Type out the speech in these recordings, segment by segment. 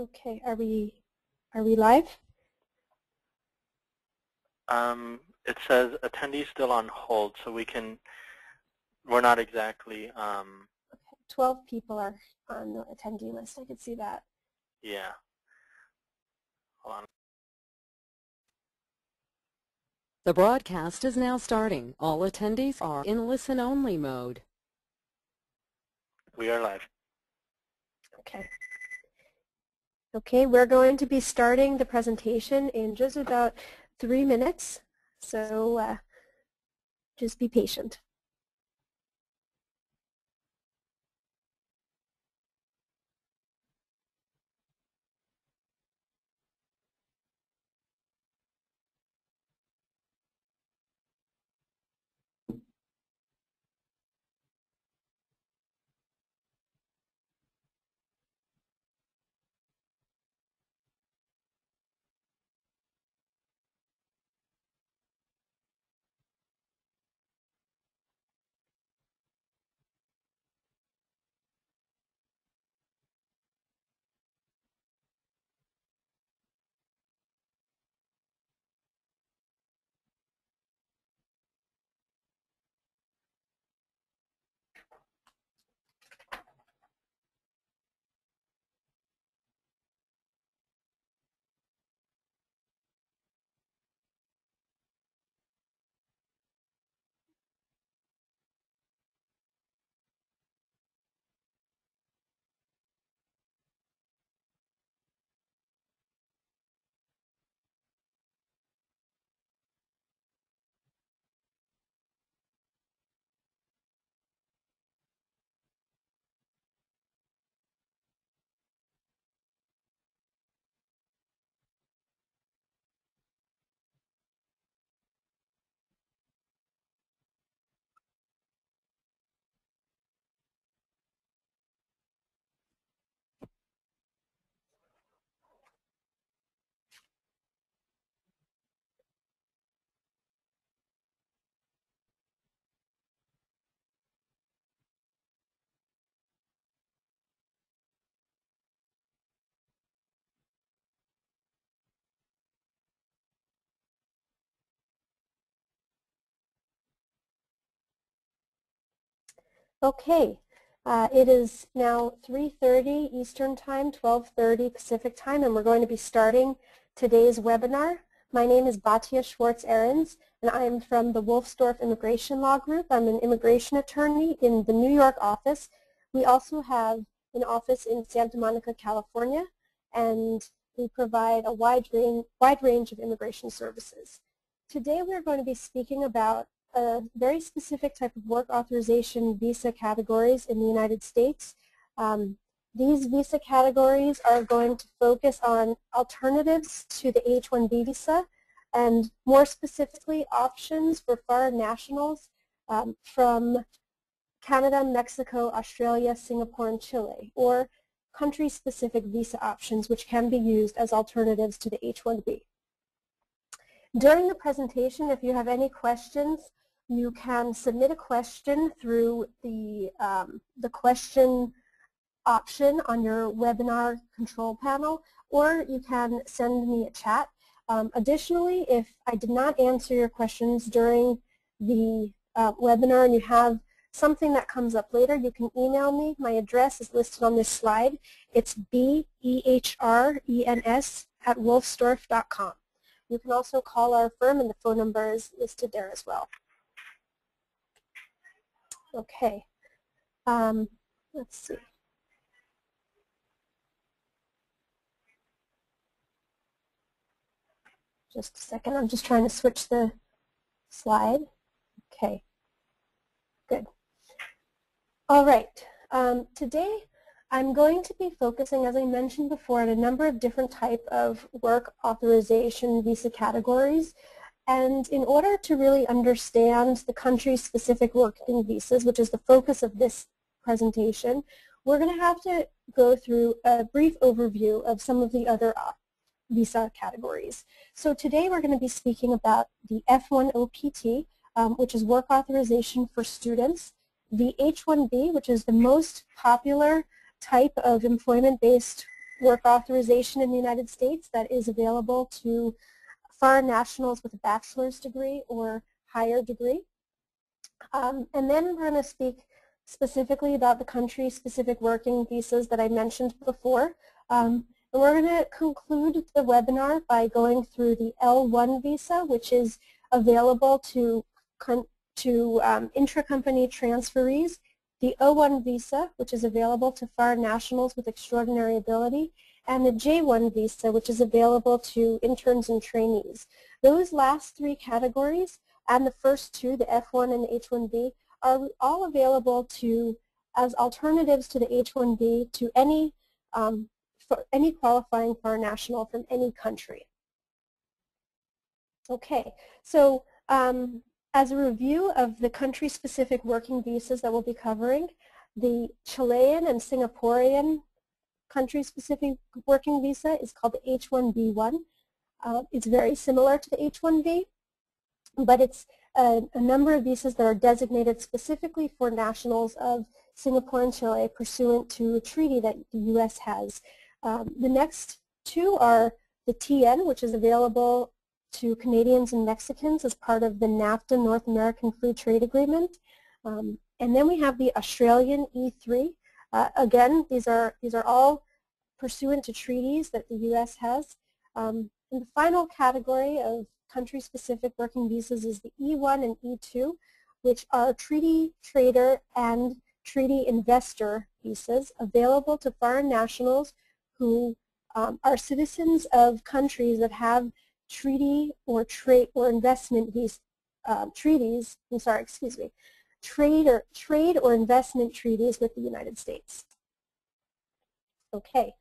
Okay, are we live? It says attendees still on hold, so we're not exactly. 12 people are on the attendee list. I could see that. Yeah. Hold on. The broadcast is now starting. All attendees are in listen-only mode. We are live. Okay. Okay, we're going to be starting the presentation in just about 3 minutes, so just be patient. Okay, it is now 3:30 Eastern Time, 12:30 Pacific Time, and we're going to be starting today's webinar. My name is Batya Ehrens, and I am from the Wolfsdorf Immigration Law Group. I'm an immigration attorney in the New York office. We also have an office in Santa Monica, California, and we provide a wide range of immigration services. Today we're going to be speaking about a very specific type of work authorization visa categories in the United States. These visa categories are going to focus on alternatives to the H-1B visa and more specifically options for foreign nationals from Canada, Mexico, Australia, Singapore, and Chile, or country-specific visa options which can be used as alternatives to the H-1B. During the presentation, if you have any questions, you can submit a question through the question option on your webinar control panel, or you can send me a chat. Additionally, if I did not answer your questions during the webinar and you have something that comes up later, you can email me. My address is listed on this slide. It's behrens@wolfsdorf.com. You can also call our firm, and the phone number is listed there as well. Okay, let's see. Just a second, I'm just trying to switch the slide. Okay, good. All right, today I'm going to be focusing, as I mentioned before, on a number of different types of work authorization visa categories. And in order to really understand the country-specific working visas, which is the focus of this presentation, we're going to have to go through a brief overview of some of the other visa categories. So today we're going to be speaking about the F-1 OPT, which is work authorization for students, the H-1B, which is the most popular type of employment-based work authorization in the United States that is available to foreign nationals with a bachelor's degree or higher degree. And then we're going to speak specifically about the country-specific working visas that I mentioned before. And we're going to conclude the webinar by going through the L1 visa, which is available to intra-company transferees, the O1 visa, which is available to foreign nationals with extraordinary ability, and the J1 visa, which is available to interns and trainees. Those last three categories and the first two, the F1 and the H-1B, are all available to, as alternatives to the H-1B, to any qualifying foreign national from any country. Okay, so as a review of the country-specific working visas that we'll be covering, the Chilean and Singaporean country-specific working visa is called the H-1B1. It's very similar to the H-1B, but it's a number of visas that are designated specifically for nationals of Singapore and Chile pursuant to a treaty that the U.S. has. The next two are the TN, which is available to Canadians and Mexicans as part of the NAFTA, North American Free Trade Agreement. And then we have the Australian E-3. Again, these are all pursuant to treaties that the U.S. has. And the final category of country-specific working visas is the E1 and E2, which are treaty trader and treaty investor visas available to foreign nationals who are citizens of countries that have treaty or trade or investment visa treaties. I'm sorry, excuse me, trade or investment treaties with the United States. Okay,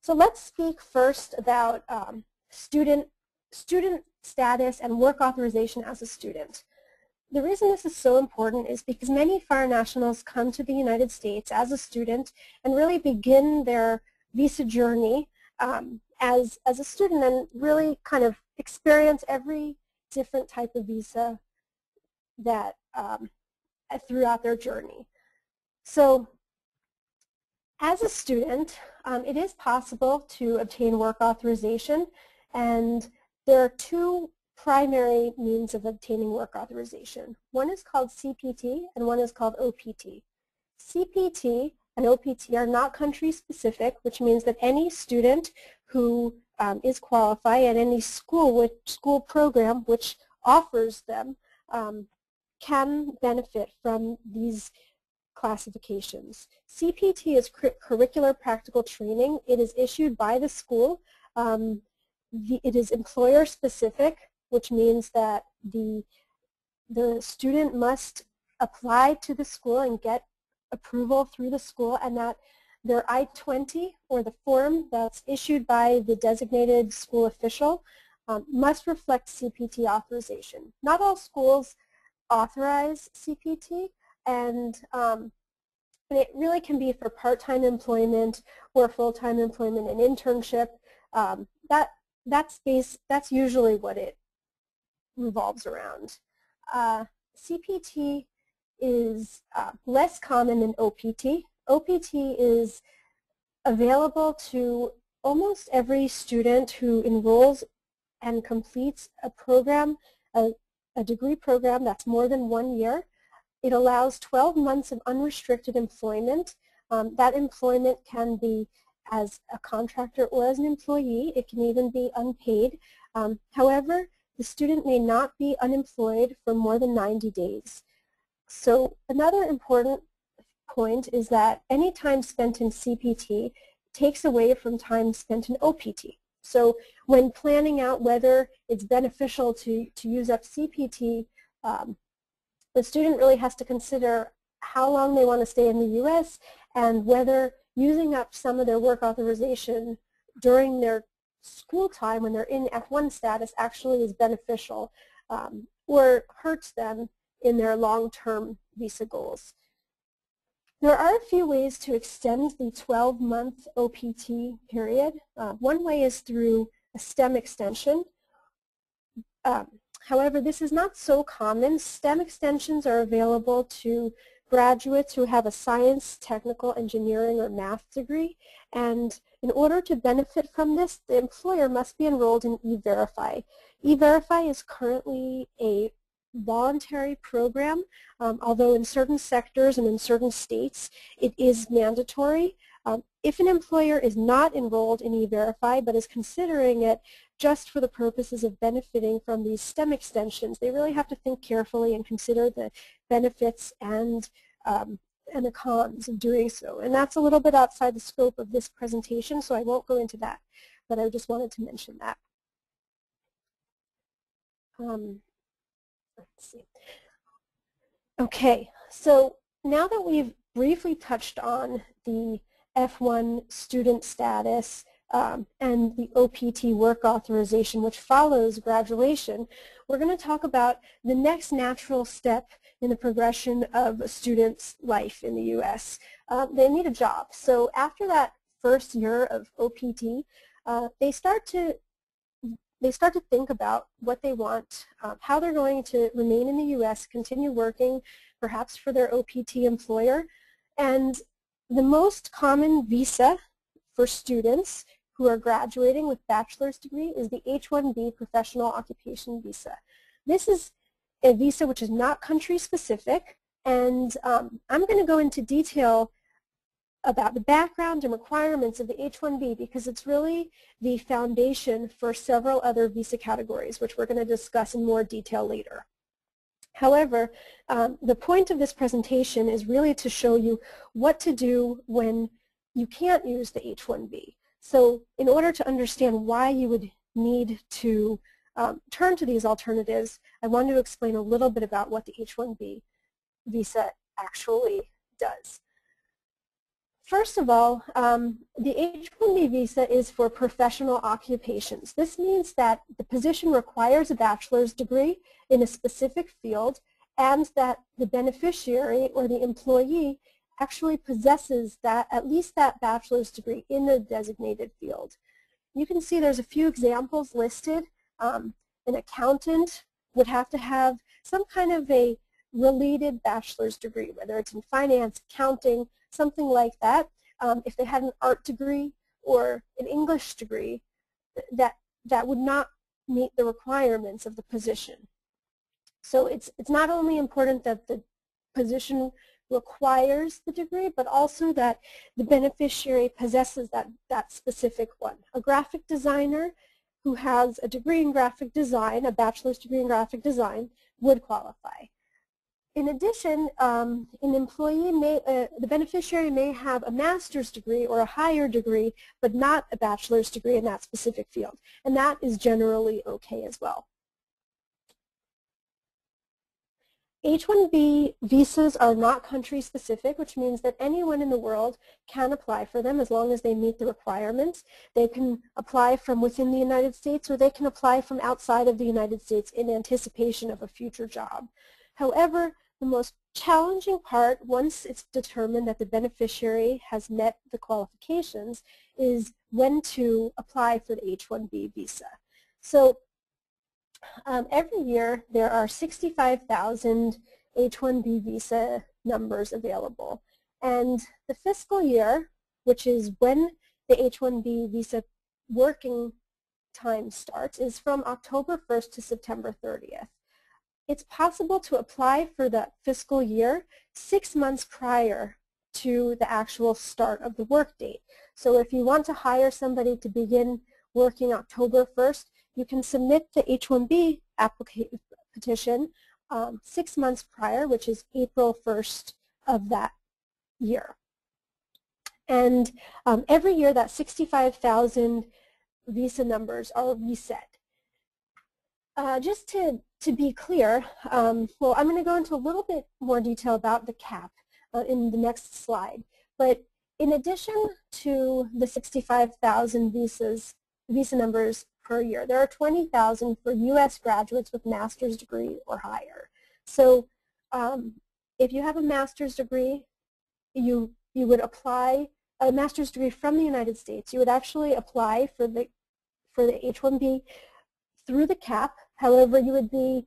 so let's speak first about student status and work authorization as a student. The reason this is so important is because many foreign nationals come to the United States as a student and really begin their visa journey as a student and really kind of experience every different type of visa that throughout their journey. So as a student, it is possible to obtain work authorization, and there are two primary means of obtaining work authorization. One is called CPT and one is called OPT. CPT and OPT are not country specific, which means that any student who is qualified and any school program which offers them can benefit from these classifications. CPT is curricular practical training. It is issued by the school. It is employer specific, which means that the student must apply to the school and get approval through the school, and that their I-20, or the form that's issued by the designated school official, must reflect CPT authorization. Not all schools authorize CPT, and it really can be for part-time employment or full-time employment and internship. That's usually what it revolves around. CPT is less common than OPT. OPT is available to almost every student who enrolls and completes a program, a degree program that's more than 1 year. It allows 12 months of unrestricted employment. That employment can be as a contractor or as an employee. It can even be unpaid. However, the student may not be unemployed for more than 90 days. So another important point is that any time spent in CPT takes away from time spent in OPT. So when planning out whether it's beneficial to use up CPT, the student really has to consider how long they want to stay in the U.S. and whether using up some of their work authorization during their school time when they're in F1 status actually is beneficial or hurts them in their long-term visa goals. There are a few ways to extend the 12-month OPT period. One way is through a STEM extension. However, this is not so common. STEM extensions are available to graduates who have a science, technical, engineering, or math degree. And in order to benefit from this, the employer must be enrolled in E-Verify. E-Verify is currently a voluntary program, although in certain sectors and in certain states it is mandatory. If an employer is not enrolled in E-Verify but is considering it just for the purposes of benefiting from these STEM extensions, they really have to think carefully and consider the benefits and the cons of doing so. And that's a little bit outside the scope of this presentation, so I won't go into that, but I just wanted to mention that. Let's see. Okay, so now that we've briefly touched on the F-1 student status and the OPT work authorization, which follows graduation, we're going to talk about the next natural step in the progression of a student's life in the U.S. They need a job. So after that first year of OPT, they start to think about what they want, how they're going to remain in the U.S., continue working, perhaps for their OPT employer. And the most common visa for students who are graduating with bachelor's degree is the H-1B professional occupation visa. This is a visa which is not country specific, and I'm going to go into detail about the background and requirements of the H-1B because it's really the foundation for several other visa categories, which we're going to discuss in more detail later. However, the point of this presentation is really to show you what to do when you can't use the H-1B. So in order to understand why you would need to turn to these alternatives, I want to explain a little bit about what the H-1B visa actually does. First of all, the H-1B visa is for professional occupations. This means that the position requires a bachelor's degree in a specific field and that the beneficiary or the employee actually possesses that, at least that bachelor's degree in the designated field. You can see there's a few examples listed. An accountant would have to have some kind of a related bachelor's degree, whether it's in finance, accounting, something like that. If they had an art degree or an English degree, that would not meet the requirements of the position. So it's not only important that the position requires the degree, but also that the beneficiary possesses that specific one. A graphic designer who has a degree in graphic design, a bachelor's degree in graphic design, would qualify. In addition, the beneficiary may have a master's degree or a higher degree, but not a bachelor's degree in that specific field. And that is generally okay as well. H-1B visas are not country specific, which means that anyone in the world can apply for them as long as they meet the requirements. They can apply from within the United States, or they can apply from outside of the United States in anticipation of a future job. However, the most challenging part, once it's determined that the beneficiary has met the qualifications, is when to apply for the H-1B visa. So every year there are 65,000 H-1B visa numbers available. And the fiscal year, which is when the H-1B visa working time starts, is from October 1st to September 30th. It's possible to apply for the fiscal year 6 months prior to the actual start of the work date. So if you want to hire somebody to begin working October 1st, you can submit the H-1B petition 6 months prior, which is April 1st of that year. And every year that 65,000 visa numbers are reset. Just to be clear, well, I'm going to go into a little bit more detail about the cap in the next slide. But in addition to the 65,000 visa numbers per year, there are 20,000 for U.S. graduates with master's degree or higher. So if you have a master's degree, you would apply a master's degree from the United States. You would actually apply for the H-1B through the cap. However, you would be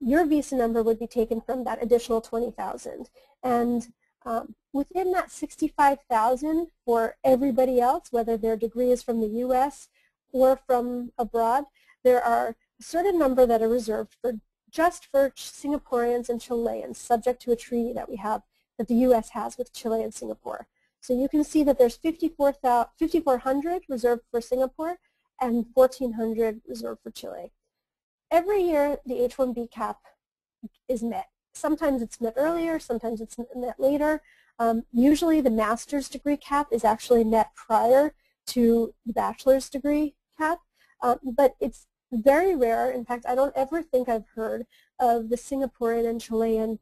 your visa number would be taken from that additional 20,000. And within that 65,000 for everybody else, whether their degree is from the US or from abroad, there are a certain number that are reserved for just for Singaporeans and Chileans, subject to a treaty that we have, that the US has with Chile and Singapore. So you can see that there's 5,400 reserved for Singapore and 1,400 reserved for Chile. Every year, the H-1B cap is met. Sometimes it's met earlier, sometimes it's met later. Usually the master's degree cap is actually met prior to the bachelor's degree cap, but it's very rare. In fact, I don't ever think I've heard of the Singaporean and Chilean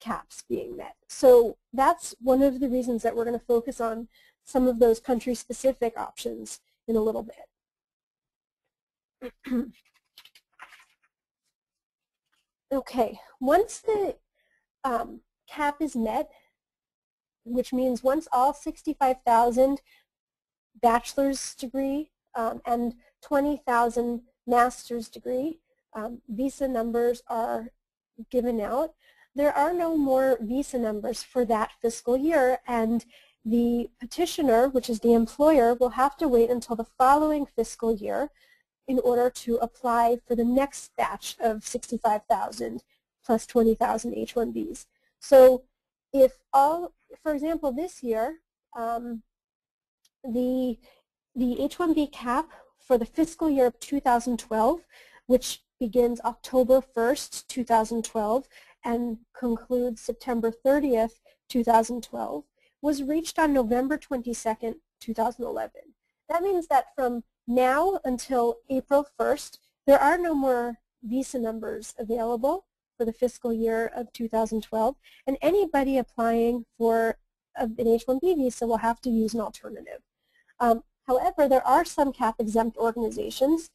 caps being met. So that's one of the reasons that we're going to focus on some of those country-specific options in a little bit. Okay, once the cap is met, which means once all 65,000 bachelor's degree and 20,000 master's degree visa numbers are given out, there are no more visa numbers for that fiscal year, and the petitioner, which is the employer, will have to wait until the following fiscal year in order to apply for the next batch of 65,000 plus 20,000 H-1Bs. So if all, for example, this year, the H-1B cap for the fiscal year of 2012, which begins October 1st, 2012, and concludes September 30th, 2012, was reached on November 22nd, 2011. That means that from now until April 1st, there are no more visa numbers available for the fiscal year of 2012, and anybody applying for an H-1B visa will have to use an alternative. However, there are some cap-exempt organizations,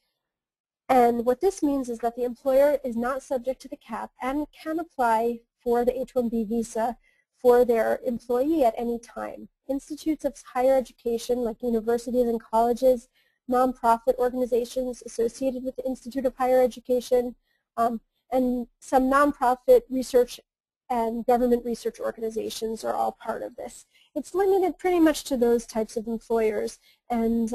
and what this means is that the employer is not subject to the cap and can apply for the H-1B visa for their employee at any time. Institutes of higher education, like universities and colleges, nonprofit organizations associated with the Institute of Higher Education, and some nonprofit research and government research organizations are all part of this. It's limited pretty much to those types of employers, and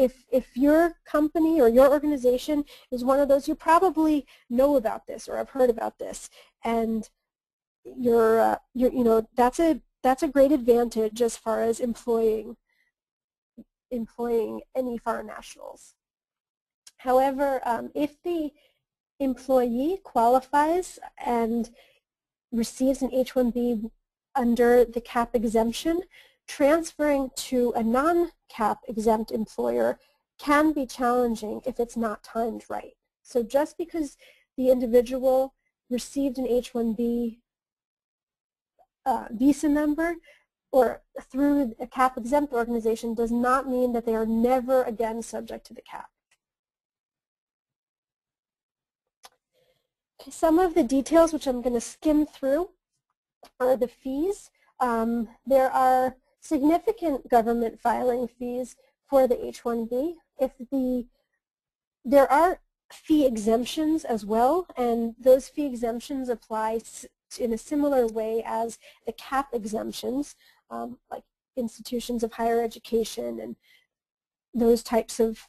if your company or your organization is one of those, you probably know about this or have heard about this, and you're you know, that's a great advantage as far as employing any foreign nationals. However, if the employee qualifies and receives an H-1B under the cap exemption, transferring to a non-cap exempt employer can be challenging if it's not timed right. So just because the individual received an H-1B visa number or through a cap-exempt organization does not mean that they are never again subject to the cap. Some of the details, which I'm going to skim through, are the fees. There are significant government filing fees for the H-1B. There are fee exemptions as well, and those fee exemptions apply in a similar way as the cap exemptions, like institutions of higher education and those types of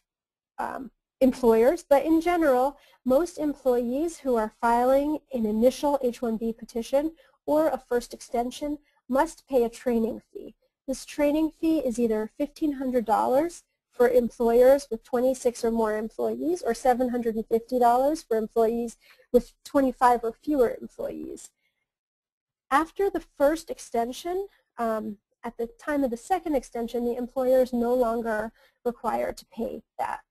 employers. But in general, most employees who are filing an initial H-1B petition or a first extension must pay a training fee. This training fee is either $1,500 for employers with 26 or more employees, or $750 for employees with 25 or fewer employees. After the first extension, at the time of the second extension, the employer is no longer required to pay that.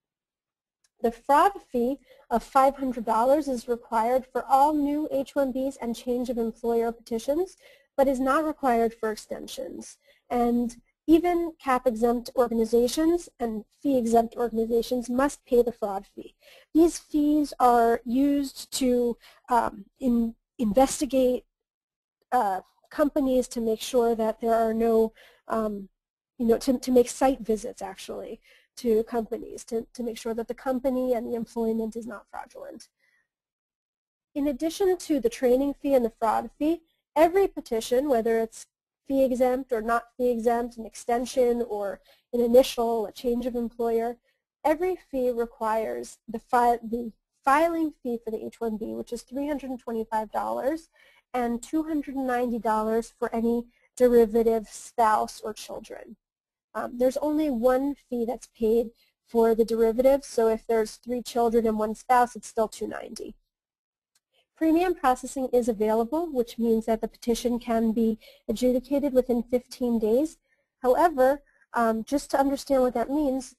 The fraud fee of $500 is required for all new H-1Bs and change of employer petitions, but is not required for extensions. And even cap-exempt organizations and fee-exempt organizations must pay the fraud fee. These fees are used to investigate companies to make sure that there are no, to make site visits actually to companies to make sure that the company and the employment is not fraudulent. In addition to the training fee and the fraud fee, every petition, whether it's fee exempt or not fee exempt, an extension or an initial, a change of employer, every fee requires the filing fee for the H-1B, which is $325, and $290 for any derivative spouse or children. There's only one fee that's paid for the derivative, so if there's 3 children and 1 spouse, it's still $290. Premium processing is available, which means that the petition can be adjudicated within 15 days. However, just to understand what that means,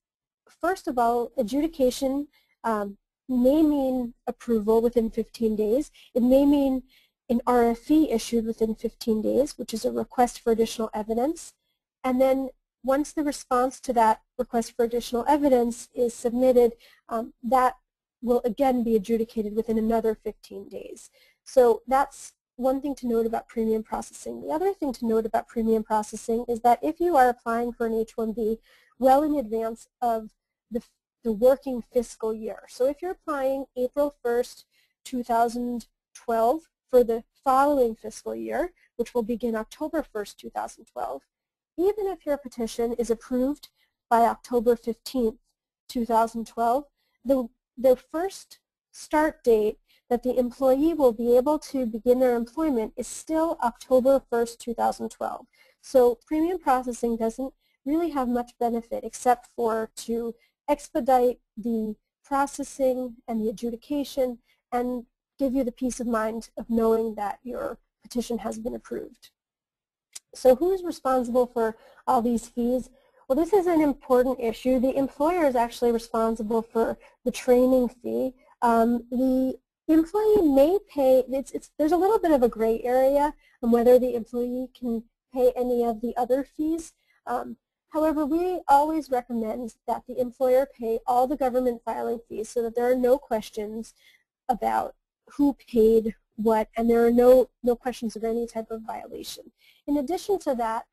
first of all, adjudication may mean approval within 15 days. It may mean an RFE issued within 15 days, which is a request for additional evidence. And then once the response to that request for additional evidence is submitted, that will again be adjudicated within another 15 days. So that's one thing to note about premium processing. The other thing to note about premium processing is that if you are applying for an H-1B well in advance of the working fiscal year, so if you're applying April 1st, 2012 for the following fiscal year, which will begin October 1st, 2012, even if your petition is approved by October 15th, 2012, the first start date that the employee will be able to begin their employment is still October 1st, 2012. So premium processing doesn't really have much benefit except for to expedite the processing and the adjudication and give you the peace of mind of knowing that your petition has been approved. So who is responsible for all these fees? Well, this is an important issue. The employer is actually responsible for the training fee. The employee may pay, there's a little bit of a gray area on whether the employee can pay any of the other fees. However, we always recommend that the employer pay all the government filing fees so that there are no questions about who paid what, and there are no questions of any type of violation. In addition to that,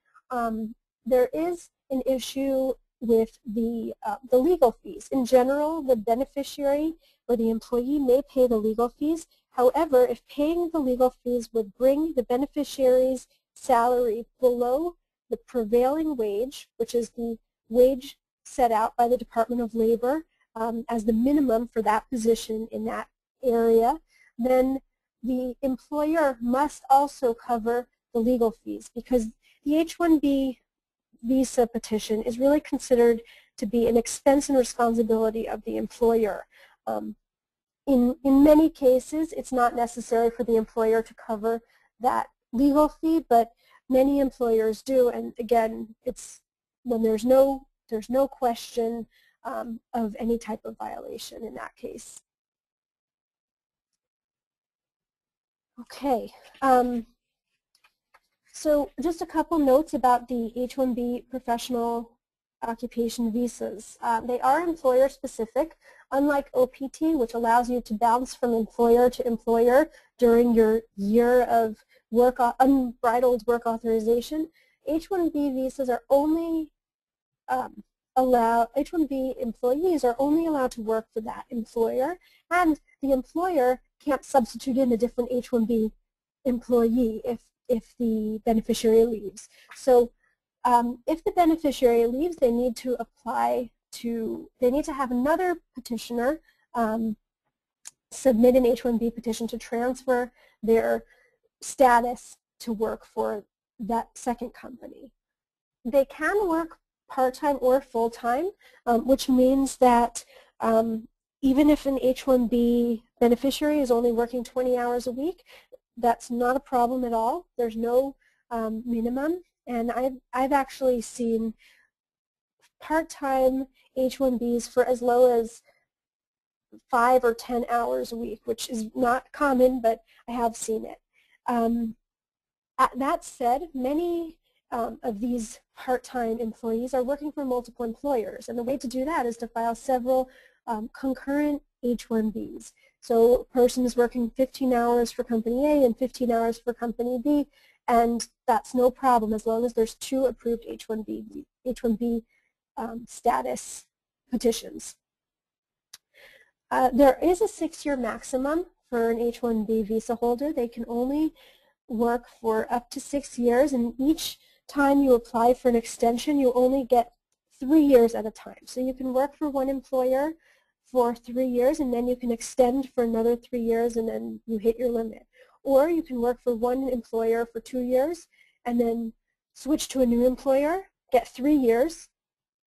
there is an issue with the legal fees. In general, the beneficiary or the employee may pay the legal fees. However, if paying the legal fees would bring the beneficiary's salary below the prevailing wage, which is the wage set out by the Department of Labor as the minimum for that position in that area, then the employer must also cover the legal fees, because the H-1B visa petition is really considered to be an expense and responsibility of the employer. In many cases, it's not necessary for the employer to cover that legal fee, but many employers do. And again, it's when there's no question of any type of violation in that case. Okay. So just a couple notes about the H-1B professional occupation visas. They are employer specific, unlike OPT, which allows you to bounce from employer to employer during your year of work, unbridled work authorization. H-1B visas are only H-1B employees are only allowed to work for that employer, and the employer can't substitute in a different H-1B employee if the beneficiary leaves. So if the beneficiary leaves, they need to have another petitioner submit an H-1B petition to transfer their status to work for that second company. They can work part-time or full-time, which means that even if an H-1B beneficiary is only working 20 hours a week, that's not a problem at all. There's no minimum. And I've actually seen part-time H-1Bs for as low as 5 or 10 hours a week, which is not common, but I have seen it. That said, many of these part-time employees are working for multiple employers. And the way to do that is to file several concurrent H-1Bs. So a person is working 15 hours for company A and 15 hours for company B, and that's no problem as long as there's 2 approved H-1B status petitions. There is a 6-year maximum for an H-1B visa holder. They can only work for up to 6 years, and each time you apply for an extension, you only get 3 years at a time. So you can work for one employer for 3 years, and then you can extend for another 3 years, and then you hit your limit. Or you can work for one employer for 2 years, and then switch to a new employer, get 3 years,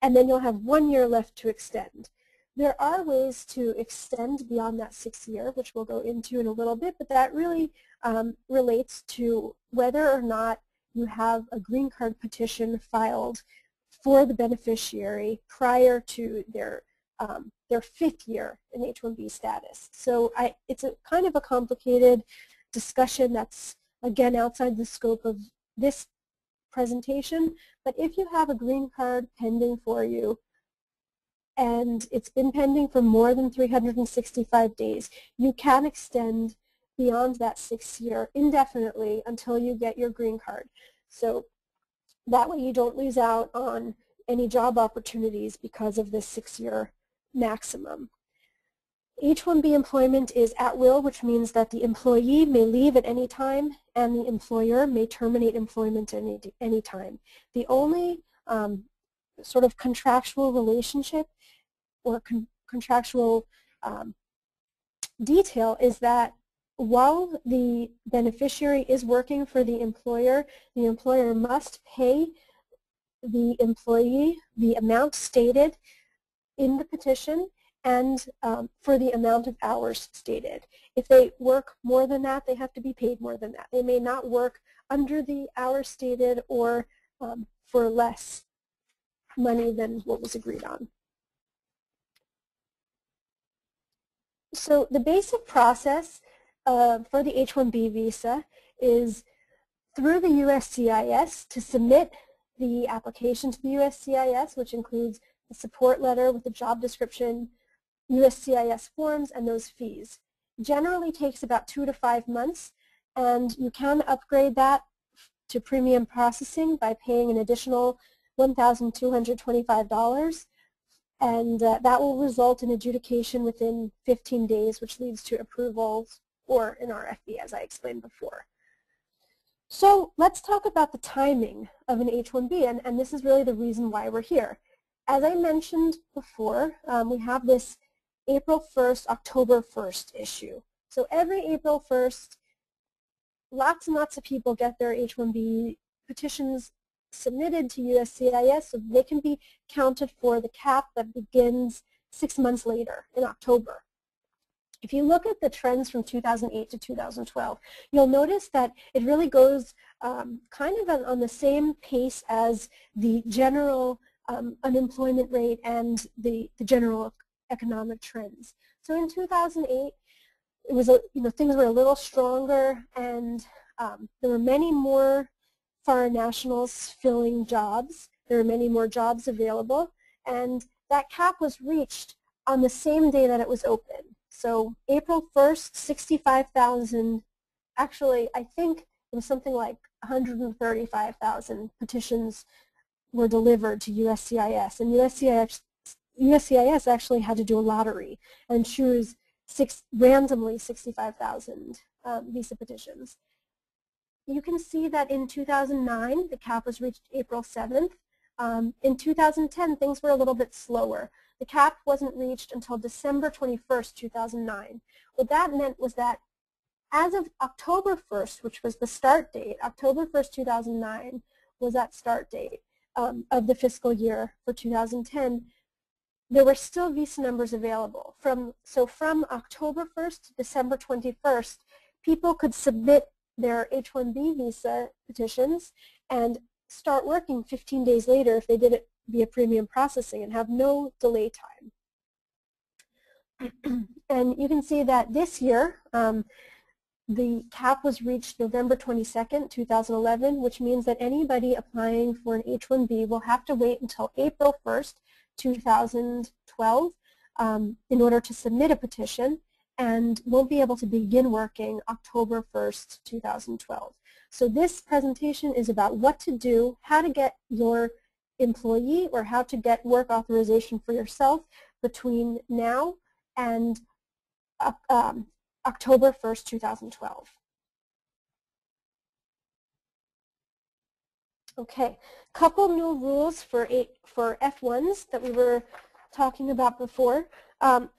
and then you'll have 1 year left to extend. There are ways to extend beyond that 6 year, which we'll go into in a little bit, but that really relates to whether or not you have a green card petition filed for the beneficiary prior to their 5th year in H-1B status. So it's a kind of a complicated discussion that's, again, outside the scope of this presentation, but if you have a green card pending for you, and it's been pending for more than 365 days, you can extend beyond that 6 year indefinitely until you get your green card. So that way you don't lose out on any job opportunities because of this 6 year maximum. H-1B employment is at will, which means that the employee may leave at any time and the employer may terminate employment at any time. The only sort of contractual relationship or contractual detail is that while the beneficiary is working for the employer must pay the employee the amount stated in the petition and for the amount of hours stated. If they work more than that, they have to be paid more than that. They may not work under the hours stated or for less money than what was agreed on. So the basic process for the H-1B visa is through the USCIS to submit the application to the USCIS, which includes the support letter with the job description, USCIS forms, and those fees. Generally takes about 2 to 5 months, and you can upgrade that to premium processing by paying an additional $1,225, and that will result in adjudication within 15 days, which leads to approvals or an RFB, as I explained before. So let's talk about the timing of an H-1B, and this is really the reason why we're here. As I mentioned before, we have this April 1st, October 1st issue. So every April 1st, lots and lots of people get their H-1B petitions submitted to USCIS so they can be counted for the cap that begins 6 months later in October. If you look at the trends from 2008 to 2012, you'll notice that it really goes kind of on the same pace as the general unemployment rate and the general economic trends. So in 2008, it was things were a little stronger, and there were many more foreign nationals filling jobs. There were many more jobs available, and that cap was reached on the same day that it was open. So April 1st, 65,000, actually I think it was something like 135,000 petitions were delivered to USCIS, and USCIS actually had to do a lottery and choose randomly 65,000 visa petitions. You can see that in 2009, the cap was reached April 7th. In 2010, things were a little bit slower. The cap wasn't reached until December 21st, 2009. What that meant was that as of October 1st, which was the start date, October 1st, 2009 was that start date of the fiscal year for 2010, there were still visa numbers available. So from October 1st to December 21st, people could submit their H-1B visa petitions and start working 15 days later if they did it via premium processing and have no delay time. And you can see that this year, the cap was reached November 22nd, 2011, which means that anybody applying for an H-1B will have to wait until April 1st, 2012 in order to submit a petition, and won't be able to begin working October 1st, 2012. So this presentation is about what to do, how to get your employee or how to get work authorization for yourself between now and October 1st, 2012. Okay, couple new rules for F1s that we were talking about before.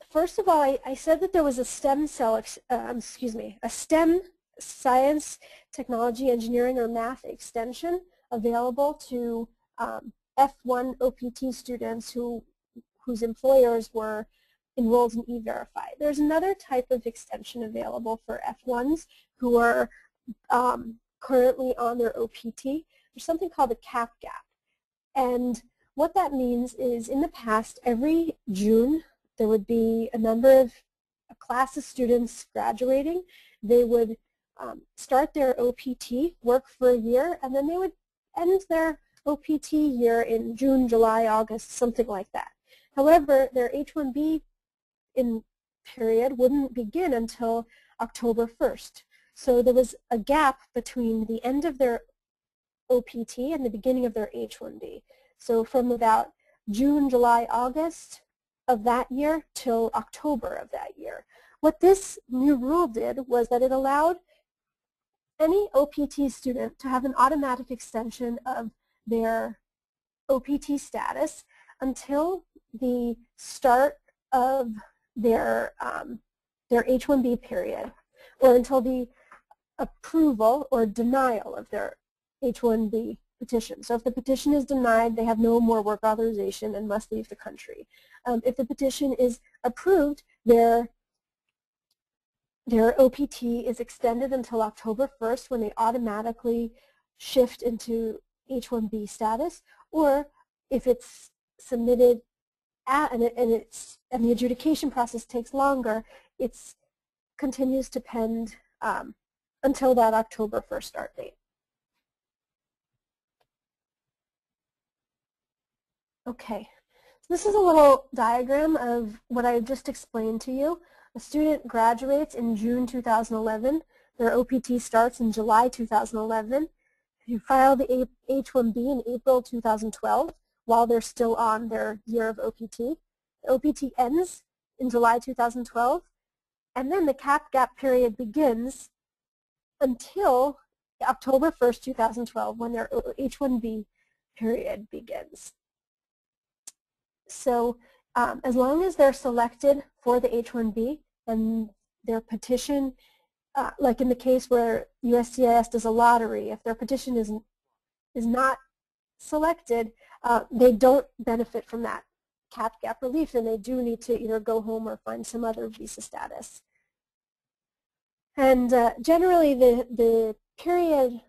First of all, I said that there was a STEM science, technology, engineering, or math extension available to F1 OPT students whose employers were enrolled in E-Verify. There's another type of extension available for F1s who are currently on their OPT. There's something called a cap gap. And what that means is in the past, every June, there would be a number of a class of students graduating. They would start their OPT, work for a year, and then they would end their OPT year in June, July, August, something like that. However, their H-1B period wouldn't begin until October 1st. So there was a gap between the end of their OPT and the beginning of their H-1B. So from about June, July, August of that year till October of that year. What this new rule did was that it allowed any OPT student to have an automatic extension of their OPT status until the start of their H-1B period, or until the approval or denial of their H-1B petition. So if the petition is denied, they have no more work authorization and must leave the country. If the petition is approved, their OPT is extended until October 1st when they automatically shift into H-1B status, or if it's submitted and the adjudication process takes longer, it continues to pend until that October 1st start date. Okay, so this is a little diagram of what I just explained to you. A student graduates in June 2011. Their OPT starts in July 2011. You file the H-1B in April 2012 while they're still on their year of OPT. The OPT ends in July 2012, and then the cap gap period begins until October 1st, 2012, when their H-1B period begins. So as long as they're selected for the H-1B and their petition, like in the case where USCIS does a lottery, if their petition is not selected, they don't benefit from that cap gap relief, and they do need to either go home or find some other visa status. And generally, the period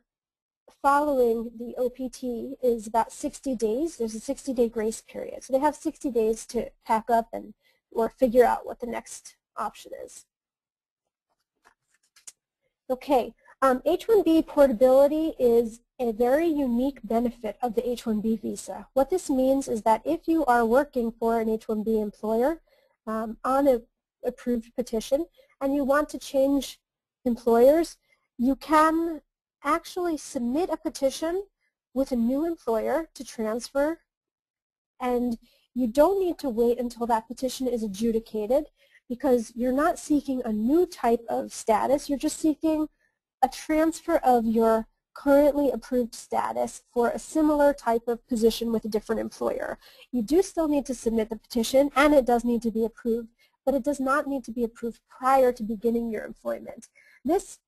following the OPT is about 60 days. There's a 60-day grace period. So they have 60 days to pack up or figure out what the next option is. Okay, H-1B portability is a very unique benefit of the H-1B visa. What this means is that if you are working for an H-1B employer on an approved petition and you want to change employers, you can actually submit a petition with a new employer to transfer, and you don't need to wait until that petition is adjudicated, because you're not seeking a new type of status, you're just seeking a transfer of your currently approved status for a similar type of position with a different employer. You do still need to submit the petition, and it does need to be approved, but it does not need to be approved prior to beginning your employment. This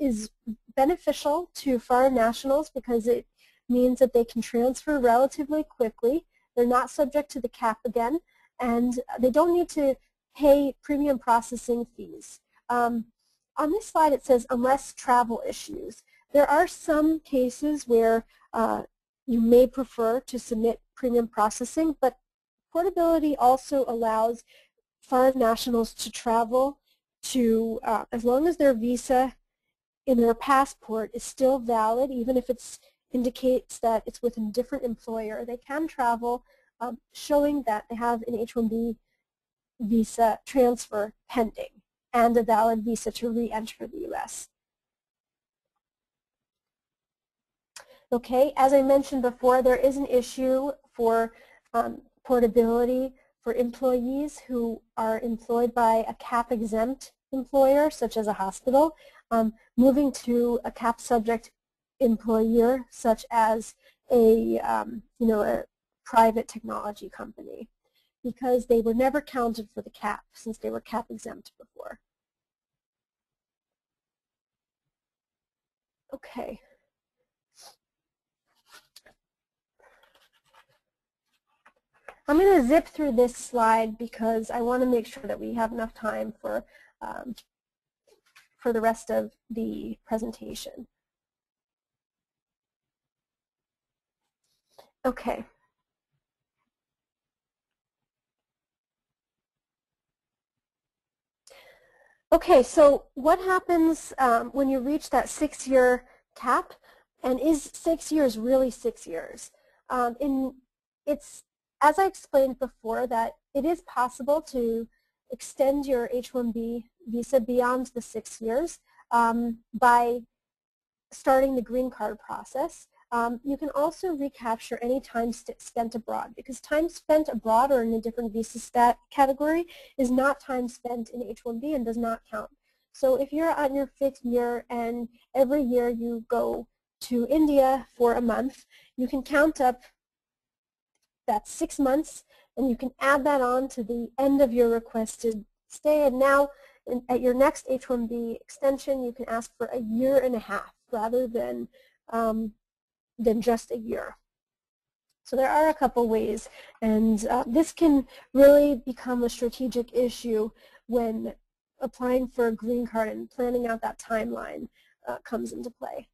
is beneficial to foreign nationals because it means that they can transfer relatively quickly, they're not subject to the cap again, and they don't need to pay premium processing fees. On this slide it says, unless travel issues. There are some cases where you may prefer to submit premium processing, but portability also allows foreign nationals to travel to, as long as their visa in their passport is still valid, even if it indicates that it's with a different employer, they can travel, showing that they have an H-1B visa transfer pending and a valid visa to re-enter the U.S. Okay, as I mentioned before, there is an issue for portability for employees who are employed by a cap-exempt employer, such as a hospital, moving to a cap-subject employer, such as a a private technology company, because they were never counted for the cap since they were cap exempt before. Okay. I'm going to zip through this slide because I want to make sure that we have enough time for the rest of the presentation. Okay. Okay, so what happens when you reach that 6-year cap, and is 6 years really 6 years? As I explained before, that it is possible to extend your H-1B visa beyond the 6 years by starting the green card process. You can also recapture any time spent abroad, because time spent abroad or in a different visa category is not time spent in H-1B and does not count. So if you're on your 5th year and every year you go to India for a month, you can count up that's 6 months, and you can add that on to the end of your requested stay. And now, at your next H-1B extension, you can ask for 1.5 years rather than just a year. So there are a couple ways, and this can really become a strategic issue when applying for a green card, and planning out that timeline comes into play.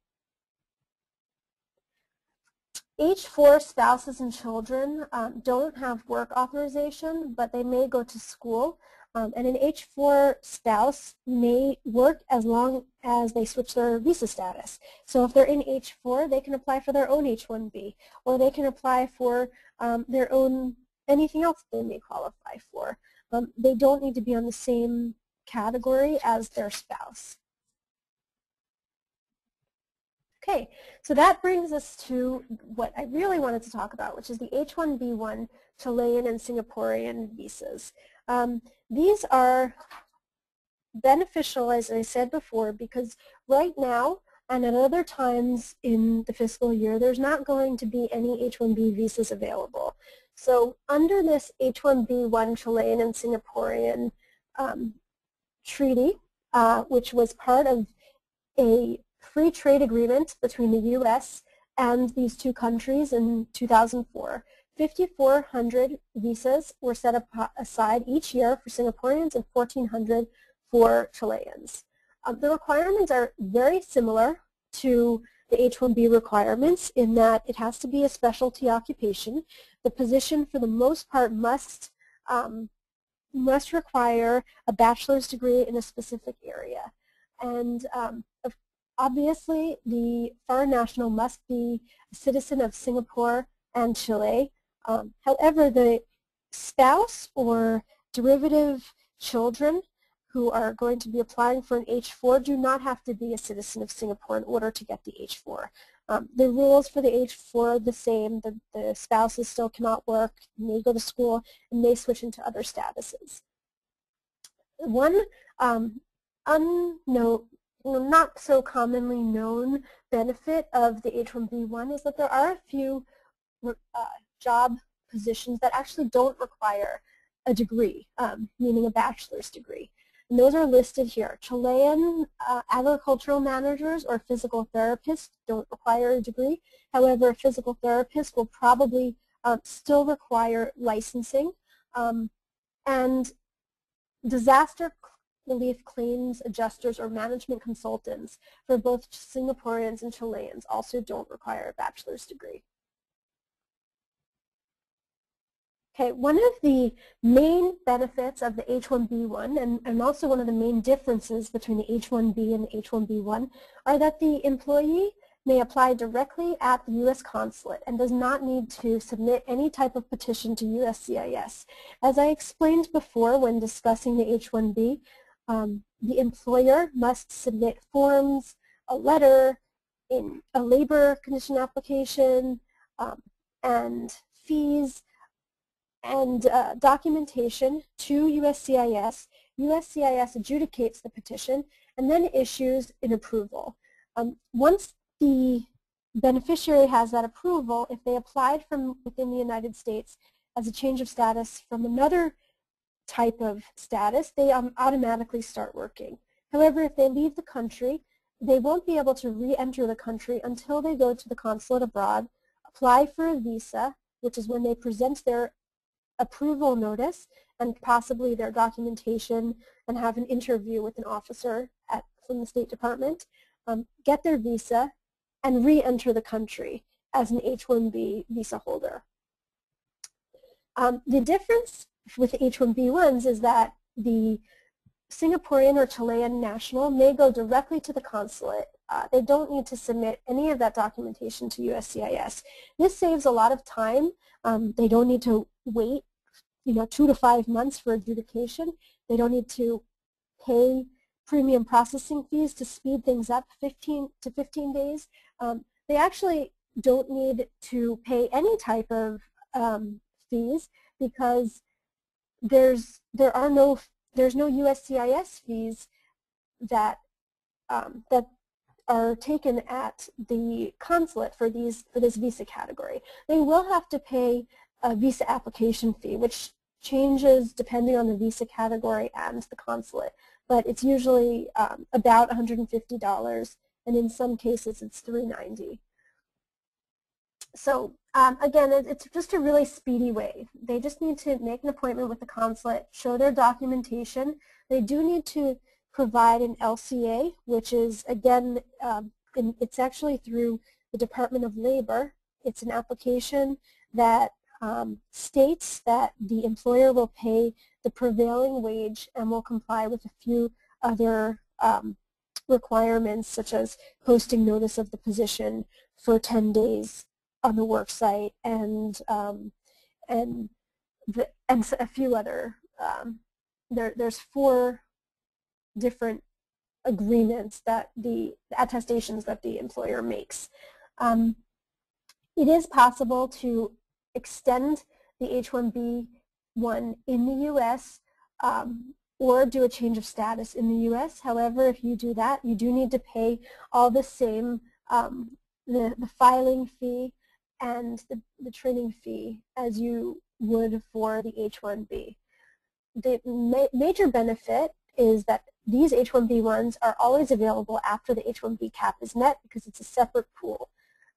H-4 spouses and children don't have work authorization, but they may go to school. And an H-4 spouse may work as long as they switch their visa status. So if they're in H-4, they can apply for their own H-1B, or they can apply for their own anything else they may qualify for. They don't need to be on the same category as their spouse. Okay, so that brings us to what I really wanted to talk about, which is the H-1B1 Chilean and Singaporean visas. These are beneficial, as I said before, because right now and at other times in the fiscal year, there's not going to be any H-1B visas available. So under this H-1B1 Chilean and Singaporean treaty, which was part of a free trade agreement between the U.S. and these two countries in 2004. 5,400 visas were set aside each year for Singaporeans and 1,400 for Chileans. The requirements are very similar to the H-1B requirements in that it has to be a specialty occupation. The position, for the most part, must require a bachelor's degree in a specific area. And obviously, the foreign national must be a citizen of Singapore and Chile. However, the spouse or derivative children who are going to be applying for an H-4 do not have to be a citizen of Singapore in order to get the H-4. The rules for the H-4 are the same. The spouses still cannot work, and they go to school, and they switch into other statuses. One not so commonly known benefit of the H-1B1 is that there are a few job positions that actually don't require a degree, meaning a bachelor's degree. And those are listed here. Chilean agricultural managers or physical therapists don't require a degree. However, a physical therapist will probably still require licensing. And disaster relief claims adjusters or management consultants for both Singaporeans and Chileans also don't require a bachelor's degree. Okay, one of the main benefits of the H-1B1 and also one of the main differences between the H-1B and the H-1B1 are that the employee may apply directly at the U.S. consulate and does not need to submit any type of petition to USCIS. As I explained before when discussing the H-1B, the employer must submit forms, a letter, in a labor condition application, and fees, and documentation to USCIS USCIS adjudicates the petition and then issues an approval. Once the beneficiary has that approval, if they applied from within the United States as a change of status from another type of status, they automatically start working. However, if they leave the country, they won't be able to re-enter the country until they go to the consulate abroad, apply for a visa, which is when they present their approval notice and possibly their documentation and have an interview with an officer from the State Department, get their visa, and re-enter the country as an H-1B visa holder. The difference with H-1B1s is that the Singaporean or Chilean national may go directly to the consulate. They don't need to submit any of that documentation to USCIS. This saves a lot of time. They don't need to wait, 2 to 5 months for adjudication. They don't need to pay premium processing fees to speed things up 15 to 15 days. They actually don't need to pay any type of fees because there's no USCIS fees that that are taken at the consulate for this visa category. They will have to pay a visa application fee, which changes depending on the visa category and the consulate, but it's usually about $150, and in some cases it's $390. So again, it's just a really speedy way. They just need to make an appointment with the consulate, show their documentation. They do need to provide an LCA, which is, again, it's actually through the Department of Labor. It's an application that states that the employer will pay the prevailing wage and will comply with a few other requirements, such as posting notice of the position for 10 days on the work site and a few other there's 4 different agreements that the attestations that the employer makes. It is possible to extend the H-1B1 in the U.S. Or do a change of status in the U.S. However, if you do that, you do need to pay all the same the filing fee and the training fee as you would for the H-1B. The major benefit is that these H-1B1s are always available after the H-1B cap is met because it's a separate pool.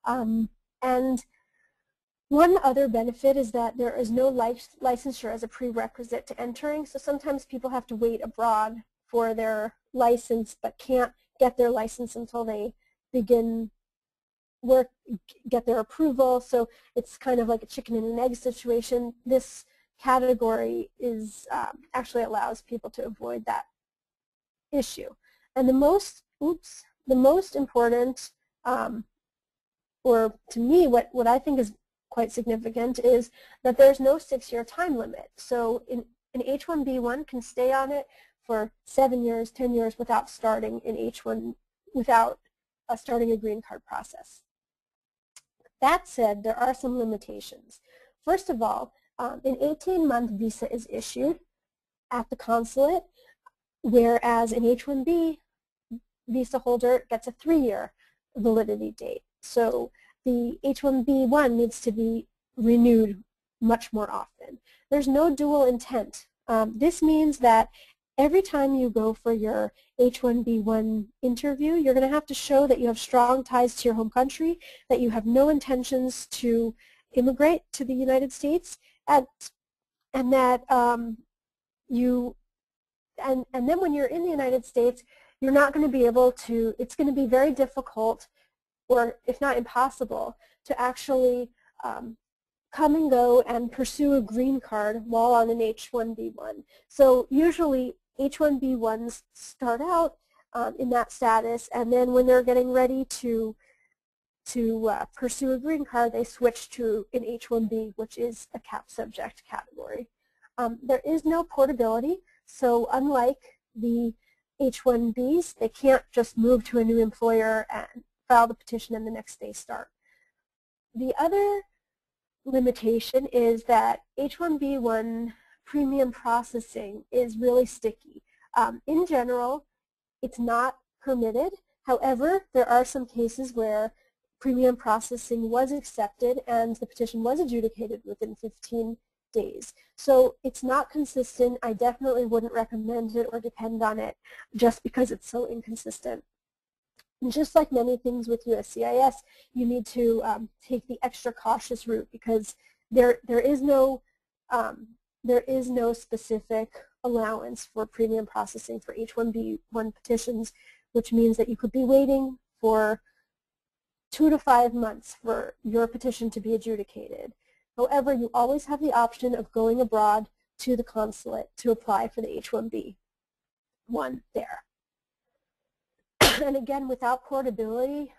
And one other benefit is that there is no licensure as a prerequisite to entering, so sometimes people have to wait abroad for their license but can't get their license until they begin work, get their approval, so it's kind of like a chicken and an egg situation. This category is actually allows people to avoid that issue. And the most important, or to me, what I think is quite significant is that there's no 6-year time limit. So an H-1B1 can stay on it for 7 years, 10 years without starting an H-1, without starting a green card process. That said, there are some limitations. First of all, an 18-month visa is issued at the consulate, whereas an H-1B visa holder gets a 3-year validity date. So the H-1B1 needs to be renewed much more often. There's no dual intent. This means that every time you go for your H-1B1 interview, you're going to have to show that you have strong ties to your home country, that you have no intentions to immigrate to the United States, and that and then when you're in the United States, you're not going to be able to, it's going to be very difficult, or if not impossible, to actually come and go and pursue a green card while on an H-1B1. So usually H-1B1s start out in that status, and then when they're getting ready to pursue a green card, they switch to an H-1B, which is a cap subject category. There is no portability, so unlike the H-1Bs, they can't just move to a new employer and file the petition and the next day start. The other limitation is that H-1B1 premium processing is really sticky. In general, it's not permitted. However, there are some cases where premium processing was accepted and the petition was adjudicated within 15 days. So it's not consistent. I definitely wouldn't recommend it or depend on it just because it's so inconsistent. And just like many things with USCIS, you need to take the extra cautious route because there is no specific allowance for premium processing for H-1B1 petitions, which means that you could be waiting for 2 to 5 months for your petition to be adjudicated. However, you always have the option of going abroad to the consulate to apply for the H-1B1 there. And again, without portability,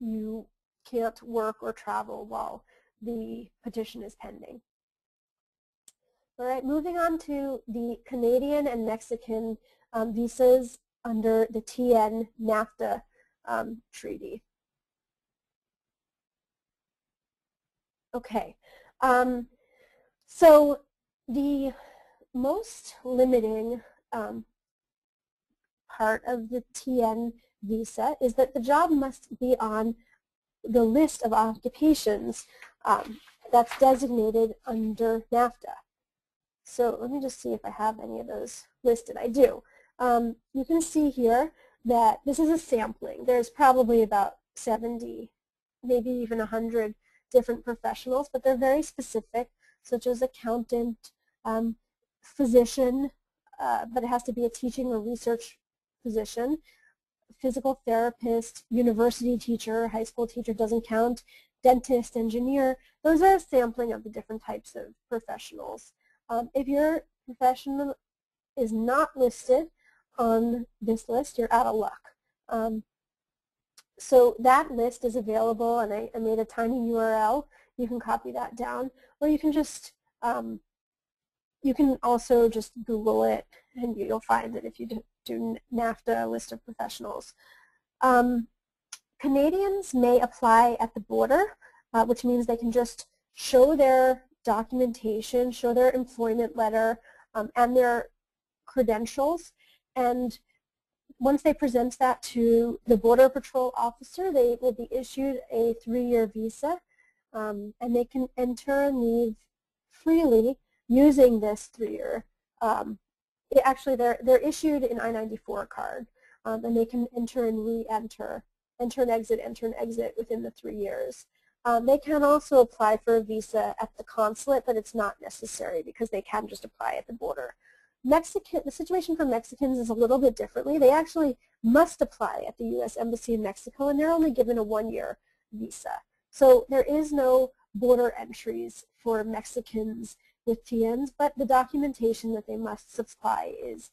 you can't work or travel while the petition is pending. All right, moving on to the Canadian and Mexican visas under the TN NAFTA treaty. Okay, so the most limiting part of the TN visa is that the job must be on the list of occupations that's designated under NAFTA. So let me just see if I have any of those listed. I do. You can see here that this is a sampling. There's probably about 70, maybe even 100 different professionals, but they're very specific, such as accountant, physician, but it has to be a teaching or research position, physical therapist, university teacher, high school teacher doesn't count, dentist, engineer. Those are a sampling of the different types of professionals. If your profession is not listed on this list, you're out of luck. So that list is available, and I made a tiny URL. You can copy that down, or you can just you can also just Google it, and you'll find it if you do NAFTA list of professionals. Canadians may apply at the border, which means they can just show their documentation, show their employment letter, and their credentials, and once they present that to the Border Patrol officer, they will be issued a 3-year visa, and they can enter and leave freely using this 3-year. Actually, they're issued an I-94 card, and they can enter and re-enter, enter and exit within the 3 years. They can also apply for a visa at the consulate, but it's not necessary because they can just apply at the border. The situation for Mexicans is a little bit differently. They actually must apply at the U.S. Embassy in Mexico, and they're only given a 1-year visa. So there is no border entries for Mexicans with TNs, but the documentation that they must supply is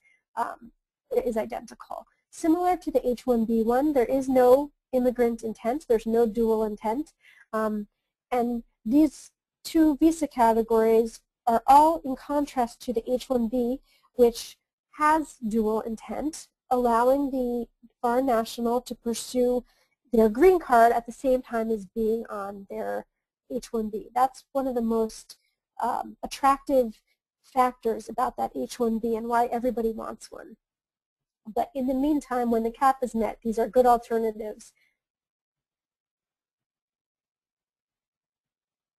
identical. Similar to the H-1B1, there is no immigrant intent. There's no dual intent. And these two visa categories are all in contrast to the H-1B, which has dual intent, allowing the foreign national to pursue their green card at the same time as being on their H-1B. That's one of the most attractive factors about that H-1B and why everybody wants one. But in the meantime, when the cap is met, these are good alternatives.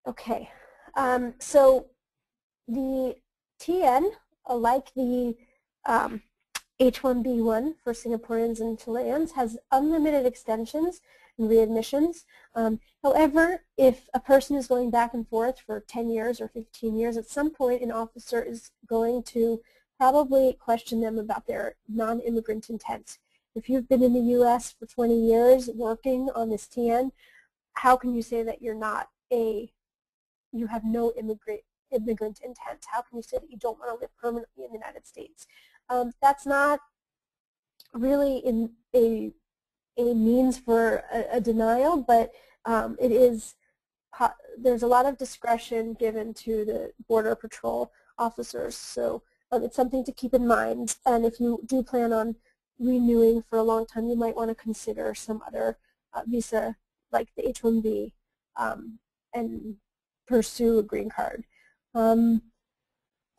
Okay, so the TN, like the H-1B1 for Singaporeans and Chileans, has unlimited extensions and readmissions. However, if a person is going back and forth for 10 years or 15 years, at some point an officer is going to probably question them about their non-immigrant intent. If you've been in the U.S. for 20 years working on this TN, how can you say that you're not you have no immigrant intent? How can you say that you don't want to live permanently in the United States? That's not really a means for a denial, but it is. There's a lot of discretion given to the Border Patrol officers, so it's something to keep in mind. And if you do plan on renewing for a long time, you might want to consider some other visa like the H-1B. And pursue a green card.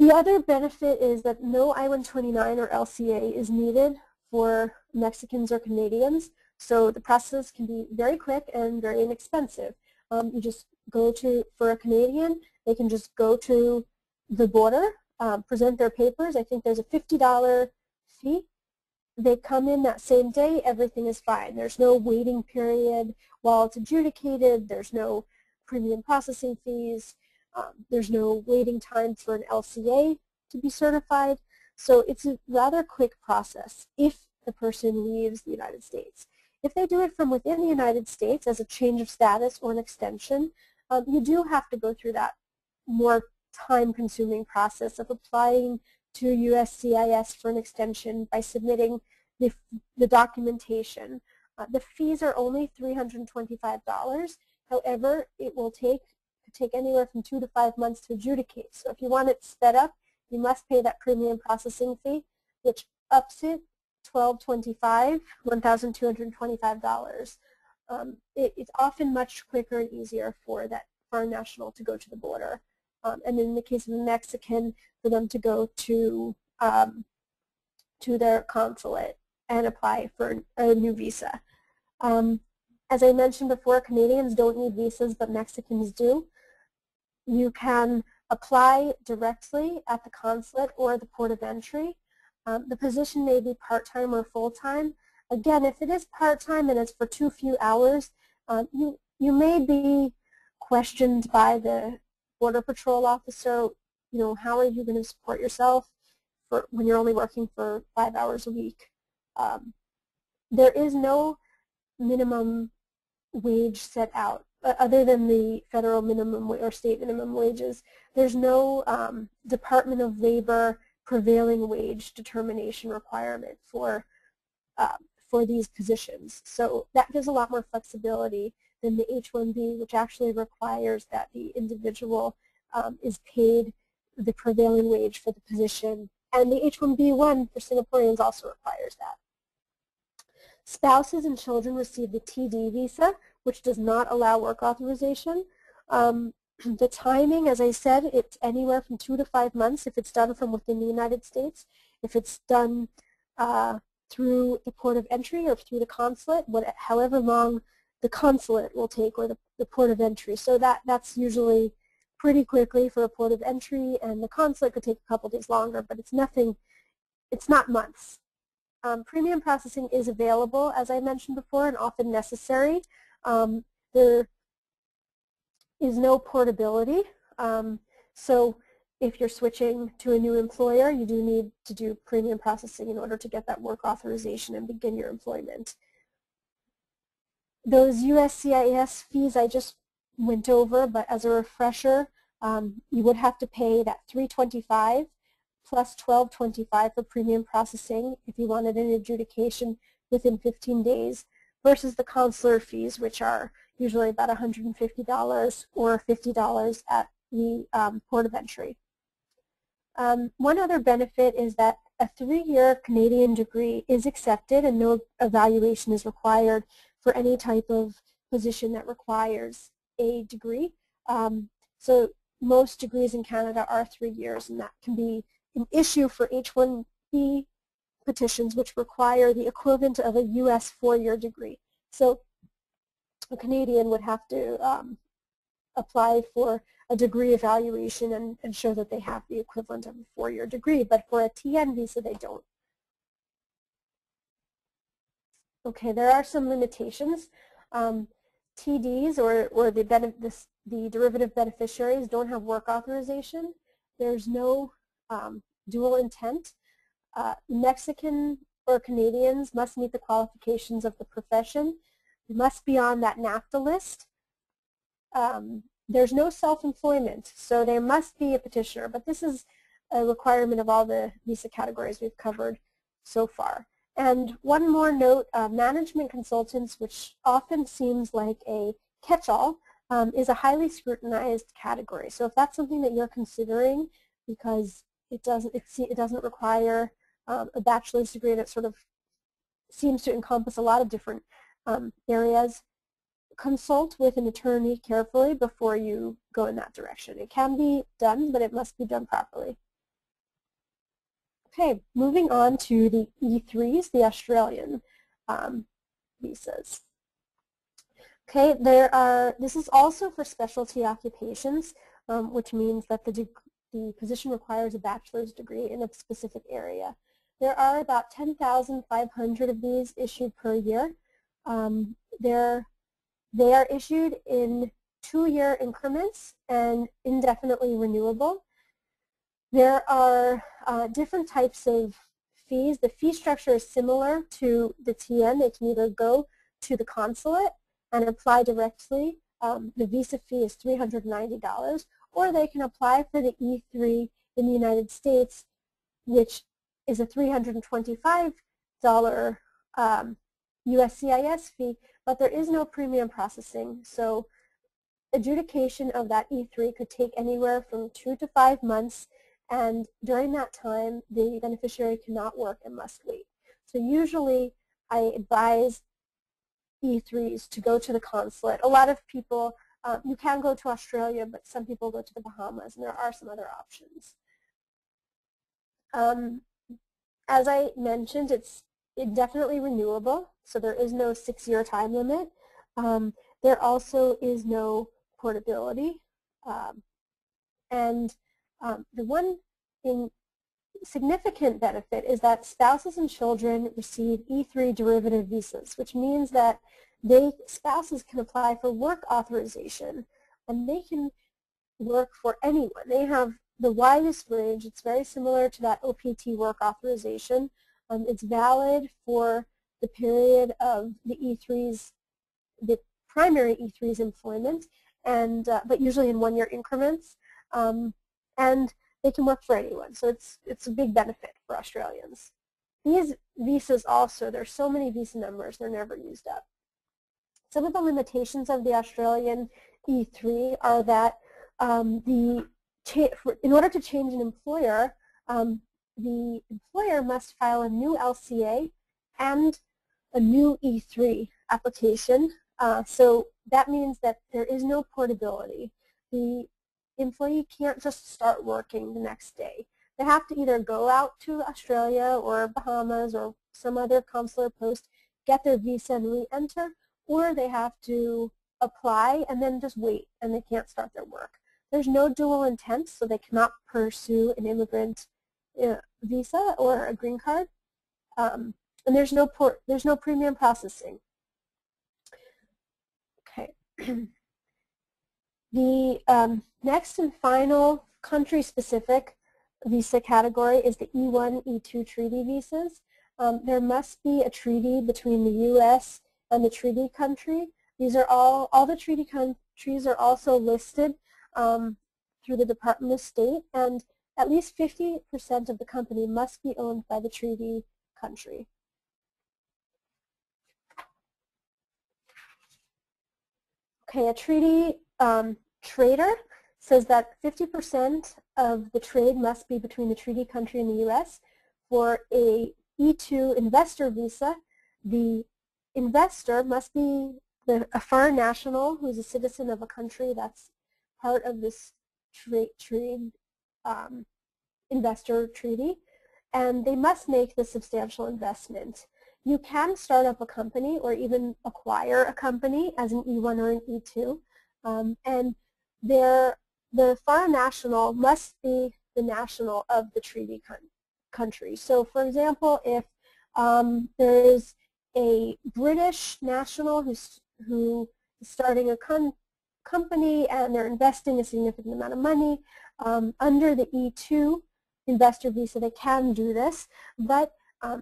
The other benefit is that no I-129 or LCA is needed for Mexicans or Canadians, so the process can be very quick and very inexpensive. You just go to, for a Canadian, they can just go to the border, present their papers. I think there's a $50 fee. They come in that same day, everything is fine. There's no waiting period while it's adjudicated. There's no premium processing fees. There's no waiting time for an LCA to be certified. So it's a rather quick process if the person leaves the United States. If they do it from within the United States as a change of status or an extension, you do have to go through that more time-consuming process of applying to USCIS for an extension by submitting the documentation. The fees are only $325. However, it will take anywhere from 2 to 5 months to adjudicate. So if you want it sped up, you must pay that premium processing fee, which ups it $1,225. It's often much quicker and easier for that foreign national to go to the border. And in the case of a Mexican, for them to go to their consulate and apply for a new visa. As I mentioned before, Canadians don't need visas, but Mexicans do. You can apply directly at the consulate or the port of entry. The position may be part-time or full-time. Again, if it is part-time and it's for too few hours, you may be questioned by the Border Patrol officer, you know, how are you going to support yourself for when you're only working for 5 hours a week? There is no minimum wage set out other than the federal minimum or state minimum wages. There's no Department of Labor prevailing wage determination requirement for these positions. So that gives a lot more flexibility than the H-1B, which actually requires that the individual is paid the prevailing wage for the position. And the H-1B1 for Singaporeans also requires that. Spouses and children receive the TD visa, which does not allow work authorization. The timing, as I said, it's anywhere from 2 to 5 months if it's done from within the United States. If it's done through the port of entry or through the consulate, however long the consulate will take, or the port of entry. So that's usually pretty quickly for a port of entry, and the consulate could take a couple days longer, but it's nothing, it's not months. Premium processing is available, as I mentioned before, and often necessary. There is no portability, so if you're switching to a new employer, you do need to do premium processing in order to get that work authorization and begin your employment. Those USCIS fees I just went over, but as a refresher, you would have to pay that $325 plus $1225 for premium processing if you wanted an adjudication within 15 days, versus the consular fees, which are usually about $150 or $50 at the port of entry. One other benefit is that a 3-year Canadian degree is accepted and no evaluation is required for any type of position that requires a degree. So most degrees in Canada are 3 years, and that can be an issue for H-1B petitions, which require the equivalent of a US 4-year degree. So a Canadian would have to apply for a degree evaluation and show that they have the equivalent of a 4-year degree, but for a TN visa, they don't. Okay, there are some limitations. TDs or the derivative beneficiaries don't have work authorization. There's no dual intent. Mexican or Canadians must meet the qualifications of the profession. They must be on that NAFTA list. There's no self-employment, so they must be a petitioner, but this is a requirement of all the visa categories we've covered so far. And one more note, management consultants, which often seems like a catch-all, is a highly scrutinized category. So if that's something that you're considering, because it doesn't require a bachelor's degree, and it sort of seems to encompass a lot of different areas, consult with an attorney carefully before you go in that direction. It can be done, but it must be done properly. Okay, moving on to the E-3s, the Australian visas. Okay, this is also for specialty occupations, which means that the position requires a bachelor's degree in a specific area. There are about 10,500 of these issued per year. They are issued in 2-year increments and indefinitely renewable. There are different types of fees. The fee structure is similar to the TN. They can either go to the consulate and apply directly. The visa fee is $390, or they can apply for the E-3 in the United States, which is a $325 USCIS fee, but there is no premium processing. So adjudication of that E-3 could take anywhere from 2 to 5 months, and during that time, the beneficiary cannot work and must wait. So usually, I advise E-3s to go to the consulate. A lot of people, you can go to Australia, but some people go to the Bahamas, and there are some other options. As I mentioned, it's indefinitely renewable, so there is no 6-year time limit. There also is no portability. The one significant benefit is that spouses and children receive E-3 derivative visas, which means that spouses can apply for work authorization, and they can work for anyone. They have the widest range. It's very similar to that OPT work authorization. It's valid for the period of the E-3s, the primary E-3s employment, and but usually in 1-year increments. And they can work for anyone, so it's a big benefit for Australians. These visas also, there's so many visa numbers, they're never used up. Some of the limitations of the Australian E-3 are that in order to change an employer, the employer must file a new LCA and a new E-3 application. So that means that there is no portability. The employee can't just start working the next day. They have to either go out to Australia or Bahamas or some other consular post, get their visa and re-enter, or they have to apply and then just wait, and they can't start their work. There's no dual intent, so they cannot pursue an immigrant visa or a green card, and there's no premium processing. Okay. The next and final country-specific visa category is the E-1, E-2 treaty visas. There must be a treaty between the U.S. and the treaty country. These are all the treaty countries are also listed through the Department of State, and at least 50% of the company must be owned by the treaty country. Okay, a treaty trader says that 50% of the trade must be between the treaty country and the U.S. For a E-2 investor visa, the investor must be a foreign national who is a citizen of a country that's part of this investor treaty, and they must make the substantial investment. You can start up a company or even acquire a company as an E-1 or an E-2. And the foreign national must be the national of the treaty country. So, for example, if there is a British national who is starting a company and they're investing a significant amount of money, under the E-2 investor visa, they can do this. But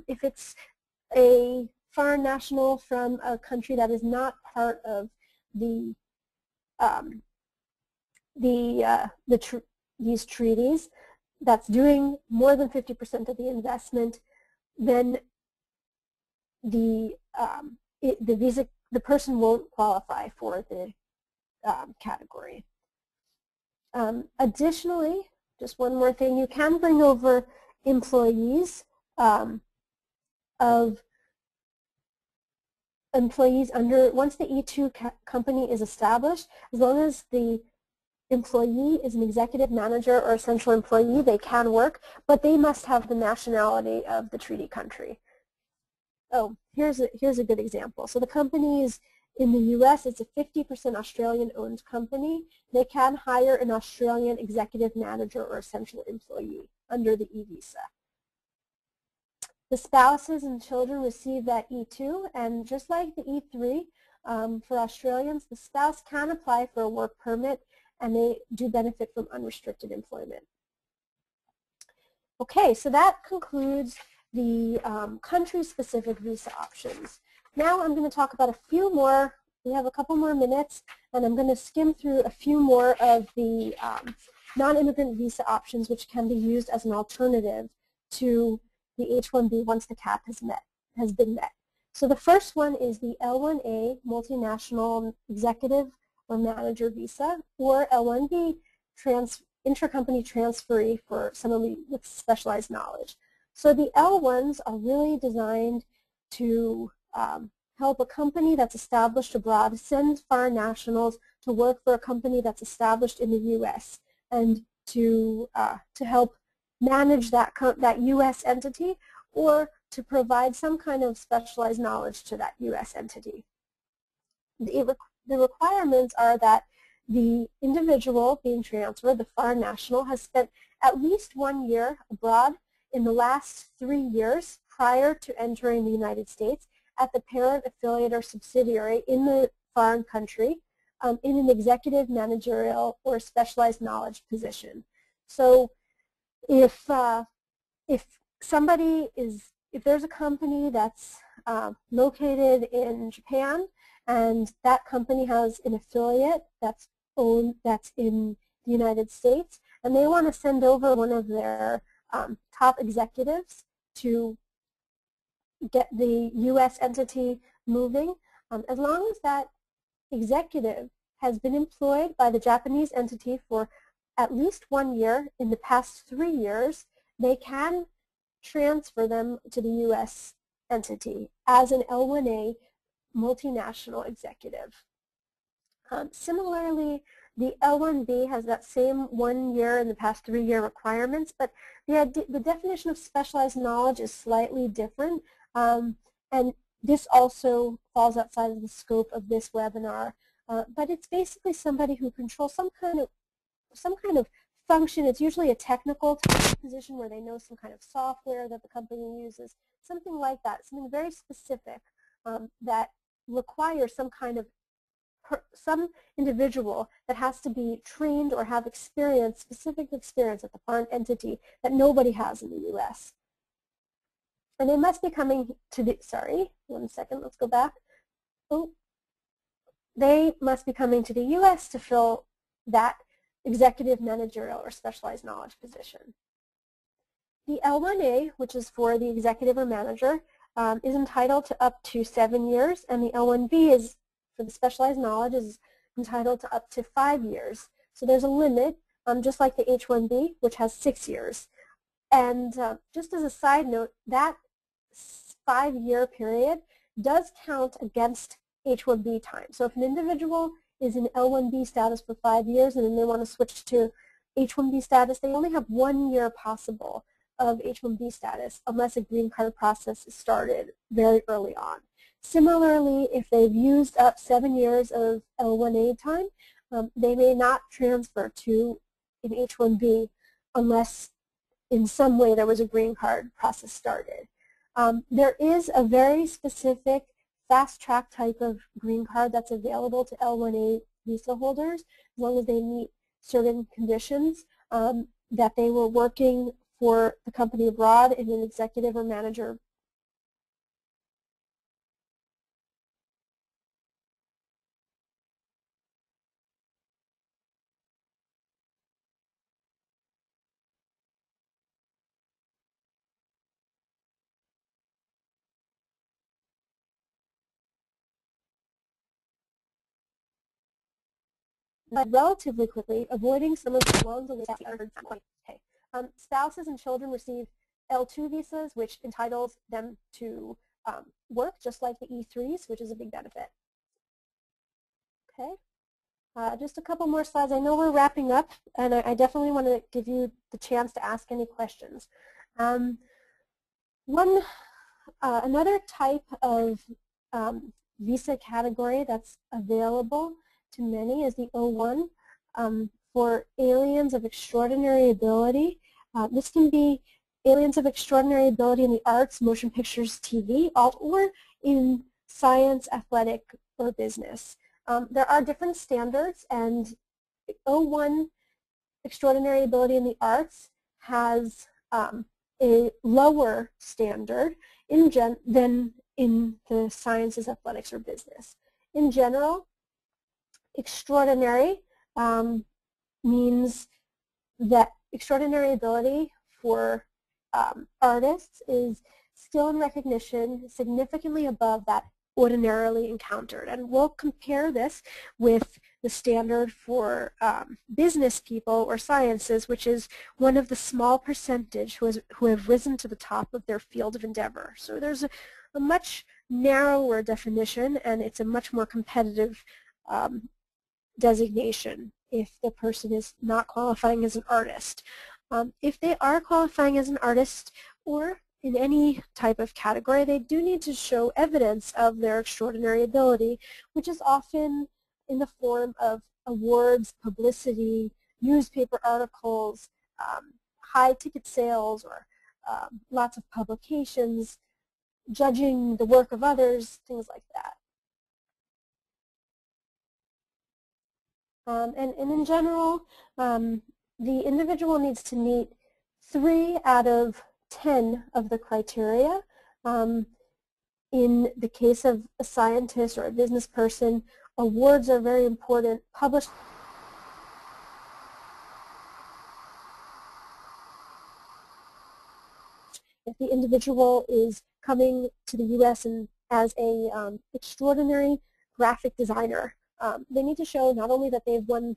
if it's a foreign national from a country that is not part of these treaties, that's doing more than 50% of the investment, then the person won't qualify for the category. Additionally, just one more thing, you can bring over employees once the E-2 company is established, as long as the employee is an executive manager or essential employee, they can work, but they must have the nationality of the treaty country. Oh, here's a good example. So the companies in the US, it's a 50% Australian-owned company. They can hire an Australian executive manager or essential employee under the E-Visa. The spouses and children receive that E-2, and just like the E-3, for Australians, the spouse can apply for a work permit, and they do benefit from unrestricted employment. Okay, so that concludes the country-specific visa options. Now I'm going to talk about a few more. We have a couple more minutes, and I'm going to skim through a few more of the non-immigrant visa options which can be used as an alternative to the H-1B once the cap has been met. So the first one is the L-1A multinational executive or manager visa, or L-1B intercompany transferee for someone with specialized knowledge. So the L-1s are really designed to help a company that's established abroad send foreign nationals to work for a company that's established in the U.S. and to help manage that U.S. entity, or to provide some kind of specialized knowledge to that U.S. entity. The requirements are that the individual being transferred, the foreign national, has spent at least 1 year abroad in the last 3 years prior to entering the United States at the parent, affiliate, or subsidiary in the foreign country in an executive, managerial, or specialized knowledge position. So if there's a company that's located in Japan, and that company has an affiliate that's in the United States, and they want to send over one of their top executives to get the U.S. entity moving, as long as that executive has been employed by the Japanese entity for at least 1 year in the past 3 years, they can transfer them to the U.S. entity as an L1A multinational executive. Similarly, the L1B has that same 1 year in the past 3 year requirements, but the definition of specialized knowledge is slightly different, and this also falls outside of the scope of this webinar. But it's basically somebody who controls some kind of function. It's usually a technical position where they know some kind of software that the company uses, something like that, something very specific that requires some individual that has to be trained or have experience, specific experience at the foreign entity that nobody has in the U.S. And they must be coming to the, sorry, 1 second, let's go back. Oh, they must be coming to the U.S. to fill that executive, managerial, or specialized knowledge position. The L1A, which is for the executive or manager, is entitled to up to 7 years, and the L1B is for the specialized knowledge is entitled to up to 5 years. So there's a limit, just like the H-1B, which has 6 years. And just as a side note, that 5 year period does count against H-1B time. So if an individual is in L-1B status for 5 years and then they want to switch to H-1B status, they only have 1 year possible of H-1B status unless a green card process is started very early on. Similarly, if they've used up 7 years of L1A time, they may not transfer to an H-1B unless in some way there was a green card process started. There is a very specific fast track type of green card that's available to L1A visa holders as long as they meet certain conditions, that they were working for the company abroad in an executive or manager. But relatively quickly, avoiding some of the long delays. Okay. Spouses and children receive L2 visas, which entitles them to work, just like the E3s, which is a big benefit. Okay. Just a couple more slides. I know we're wrapping up, and I definitely want to give you the chance to ask any questions. Another type of visa category that's available to many is the O-1 for aliens of extraordinary ability. This can be aliens of extraordinary ability in the arts, motion pictures, TV, alt, or in science, athletic, or business. There are different standards, and O-1 extraordinary ability in the arts has a lower standard than in the sciences, athletics, or business. In general, extraordinary means that extraordinary ability for artists is skill and recognition significantly above that ordinarily encountered. And we'll compare this with the standard for business people or sciences, which is one of the small percentage who have risen to the top of their field of endeavor. So there's a much narrower definition, and it's a much more competitive designation if the person is not qualifying as an artist. If they are qualifying as an artist or in any type of category, they do need to show evidence of their extraordinary ability, which is often in the form of awards, publicity, newspaper articles, high ticket sales, or lots of publications, judging the work of others, things like that. And in general, the individual needs to meet 3 out of 10 of the criteria. In the case of a scientist or a business person, awards are very important. Published if the individual is coming to the U.S. and as a extraordinary graphic designer, they need to show not only that they've won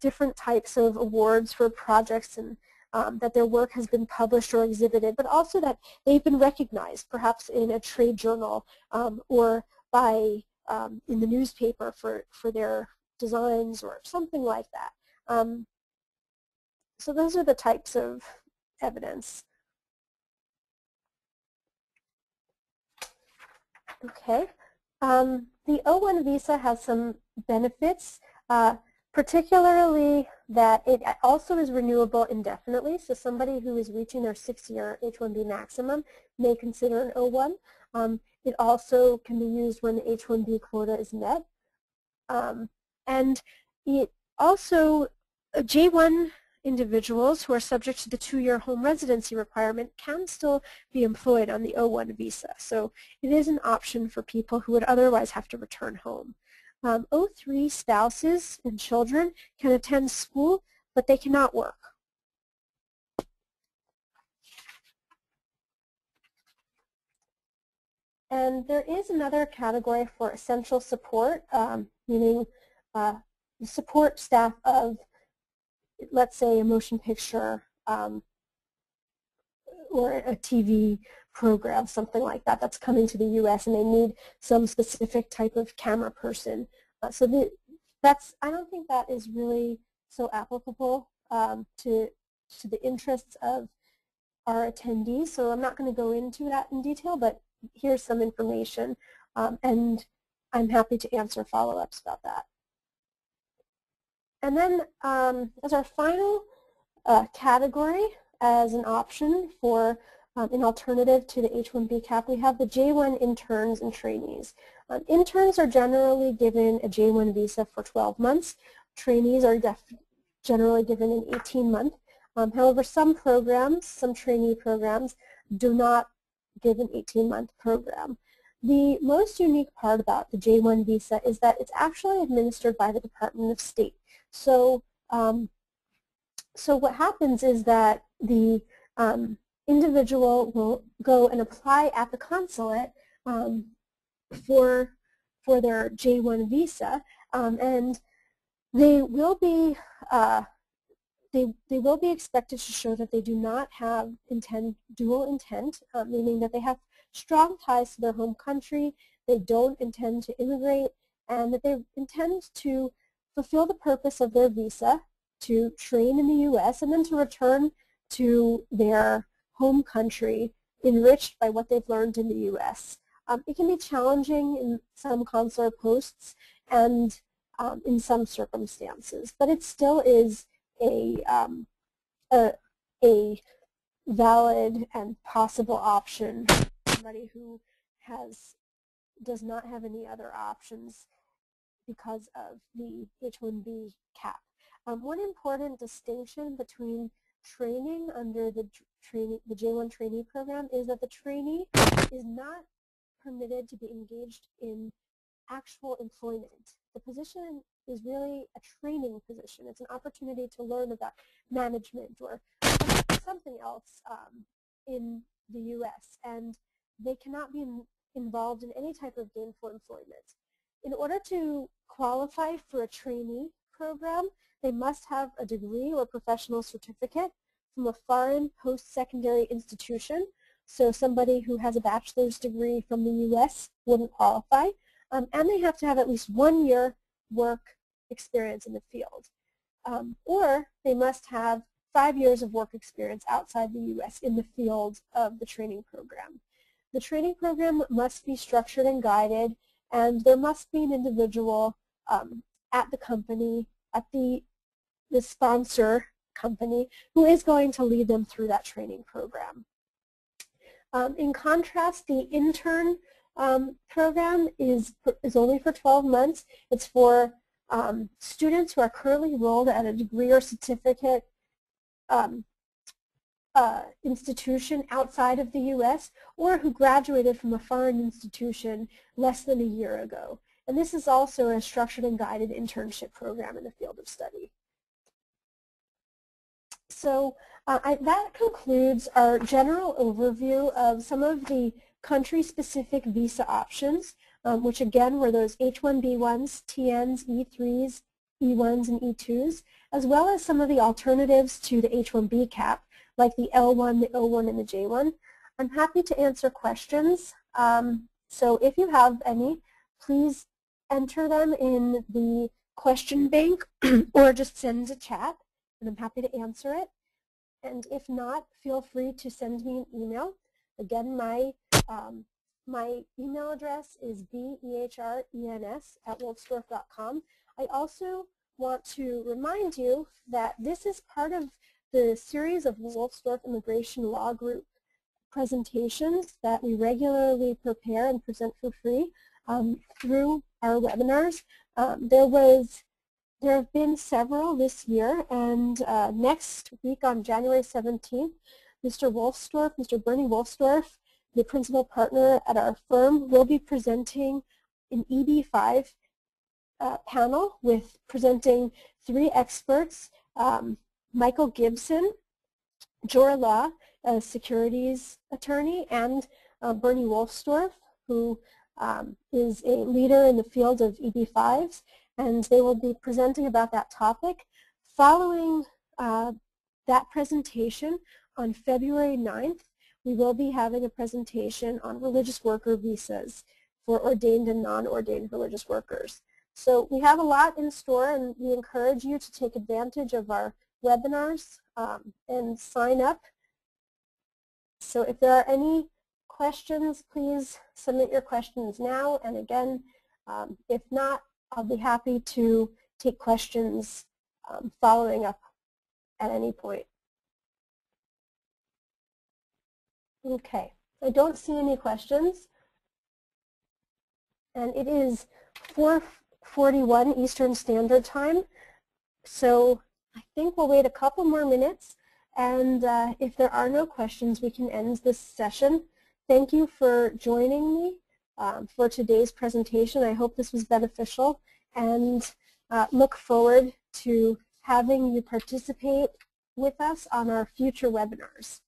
different types of awards for projects and that their work has been published or exhibited, but also that they've been recognized, perhaps in a trade journal or by in the newspaper for their designs or something like that. So those are the types of evidence. Okay. The O-1 visa has some benefits, particularly that it also is renewable indefinitely. So somebody who is reaching their 6-year H-1B maximum may consider an O-1. It also can be used when the H-1B quota is met. And it also, J-1 individuals who are subject to the 2-year home residency requirement can still be employed on the O-1 visa. So it is an option for people who would otherwise have to return home. O-3 spouses and children can attend school, but they cannot work. And there is another category for essential support, meaning the support staff of, let's say, a motion picture or a TV program, something like that, that's coming to the U.S. and they need some specific type of camera person. I don't think that is really so applicable to the interests of our attendees, so I'm not going to go into that in detail, but here's some information, and I'm happy to answer follow-ups about that. And then as our final category, as an option for an alternative to the H-1B cap, we have the J-1 interns and trainees. Interns are generally given a J-1 visa for 12 months. Trainees are generally given an 18-month. However, some trainee programs, do not give an 18-month program. The most unique part about the J-1 visa is that it's actually administered by the Department of State. So, so what happens is that the individual will go and apply at the consulate for their J-1 visa, and they will be expected to show that they do not have dual intent, meaning that they have strong ties to their home country, they don't intend to immigrate, and that they intend to fulfill the purpose of their visa, to train in the U.S., and then to return to their home country enriched by what they've learned in the U.S. It can be challenging in some consular posts and in some circumstances, but it still is a valid and possible option for somebody who does not have any other options because of the H-1B cap. One important distinction between training under the J-1 trainee program is that the trainee is not permitted to be engaged in actual employment. The position is really a training position. It's an opportunity to learn about management or something else in the U.S., and they cannot be involved in any type of gainful employment. In order to qualify for a trainee program, they must have a degree or professional certificate from a foreign post-secondary institution. So somebody who has a bachelor's degree from the U.S. wouldn't qualify. And they have to have at least 1 year work experience in the field. Or they must have 5 years of work experience outside the U.S. in the field of the training program. The training program must be structured and guided, and there must be an individual at the company, at the sponsor company, who is going to lead them through that training program. In contrast, the intern program is only for 12 months. It's for students who are currently enrolled at a degree or certificate institution outside of the U.S. or who graduated from a foreign institution less than a year ago. And this is also a structured and guided internship program in the field of study. So that concludes our general overview of some of the country-specific visa options, which again were those H-1B1s, TNs, E-3s, E-1s, and E-2s, as well as some of the alternatives to the H-1B cap, like the L1, the O1, and the J1. I'm happy to answer questions. So if you have any, please enter them in the question bank or just send a chat, and I'm happy to answer it. And if not, feel free to send me an email. Again, my email address is behrens@wolfsdorf.com. I also want to remind you that this is part of the series of Wolfsdorf Immigration Law Group presentations that we regularly prepare and present for free through our webinars. There have been several this year, and next week on January 17th, Mr. Bernie Wolfsdorf, the principal partner at our firm, will be presenting an EB-5 panel with presenting three experts, Michael Gibson, Jorah Law, a securities attorney, and Bernie Wolfsdorf, who is a leader in the field of EB-5s, and they will be presenting about that topic. Following that presentation, on February 9th, we will be having a presentation on religious worker visas for ordained and non-ordained religious workers. So we have a lot in store, and we encourage you to take advantage of our webinars and sign up. So if there are any questions, please submit your questions now. And again, if not, I'll be happy to take questions following up at any point. Okay, I don't see any questions, and it is 4:41 Eastern Standard Time, so I think we'll wait a couple more minutes, and if there are no questions, we can end this session. Thank you for joining me for today's presentation. I hope this was beneficial, and look forward to having you participate with us on our future webinars.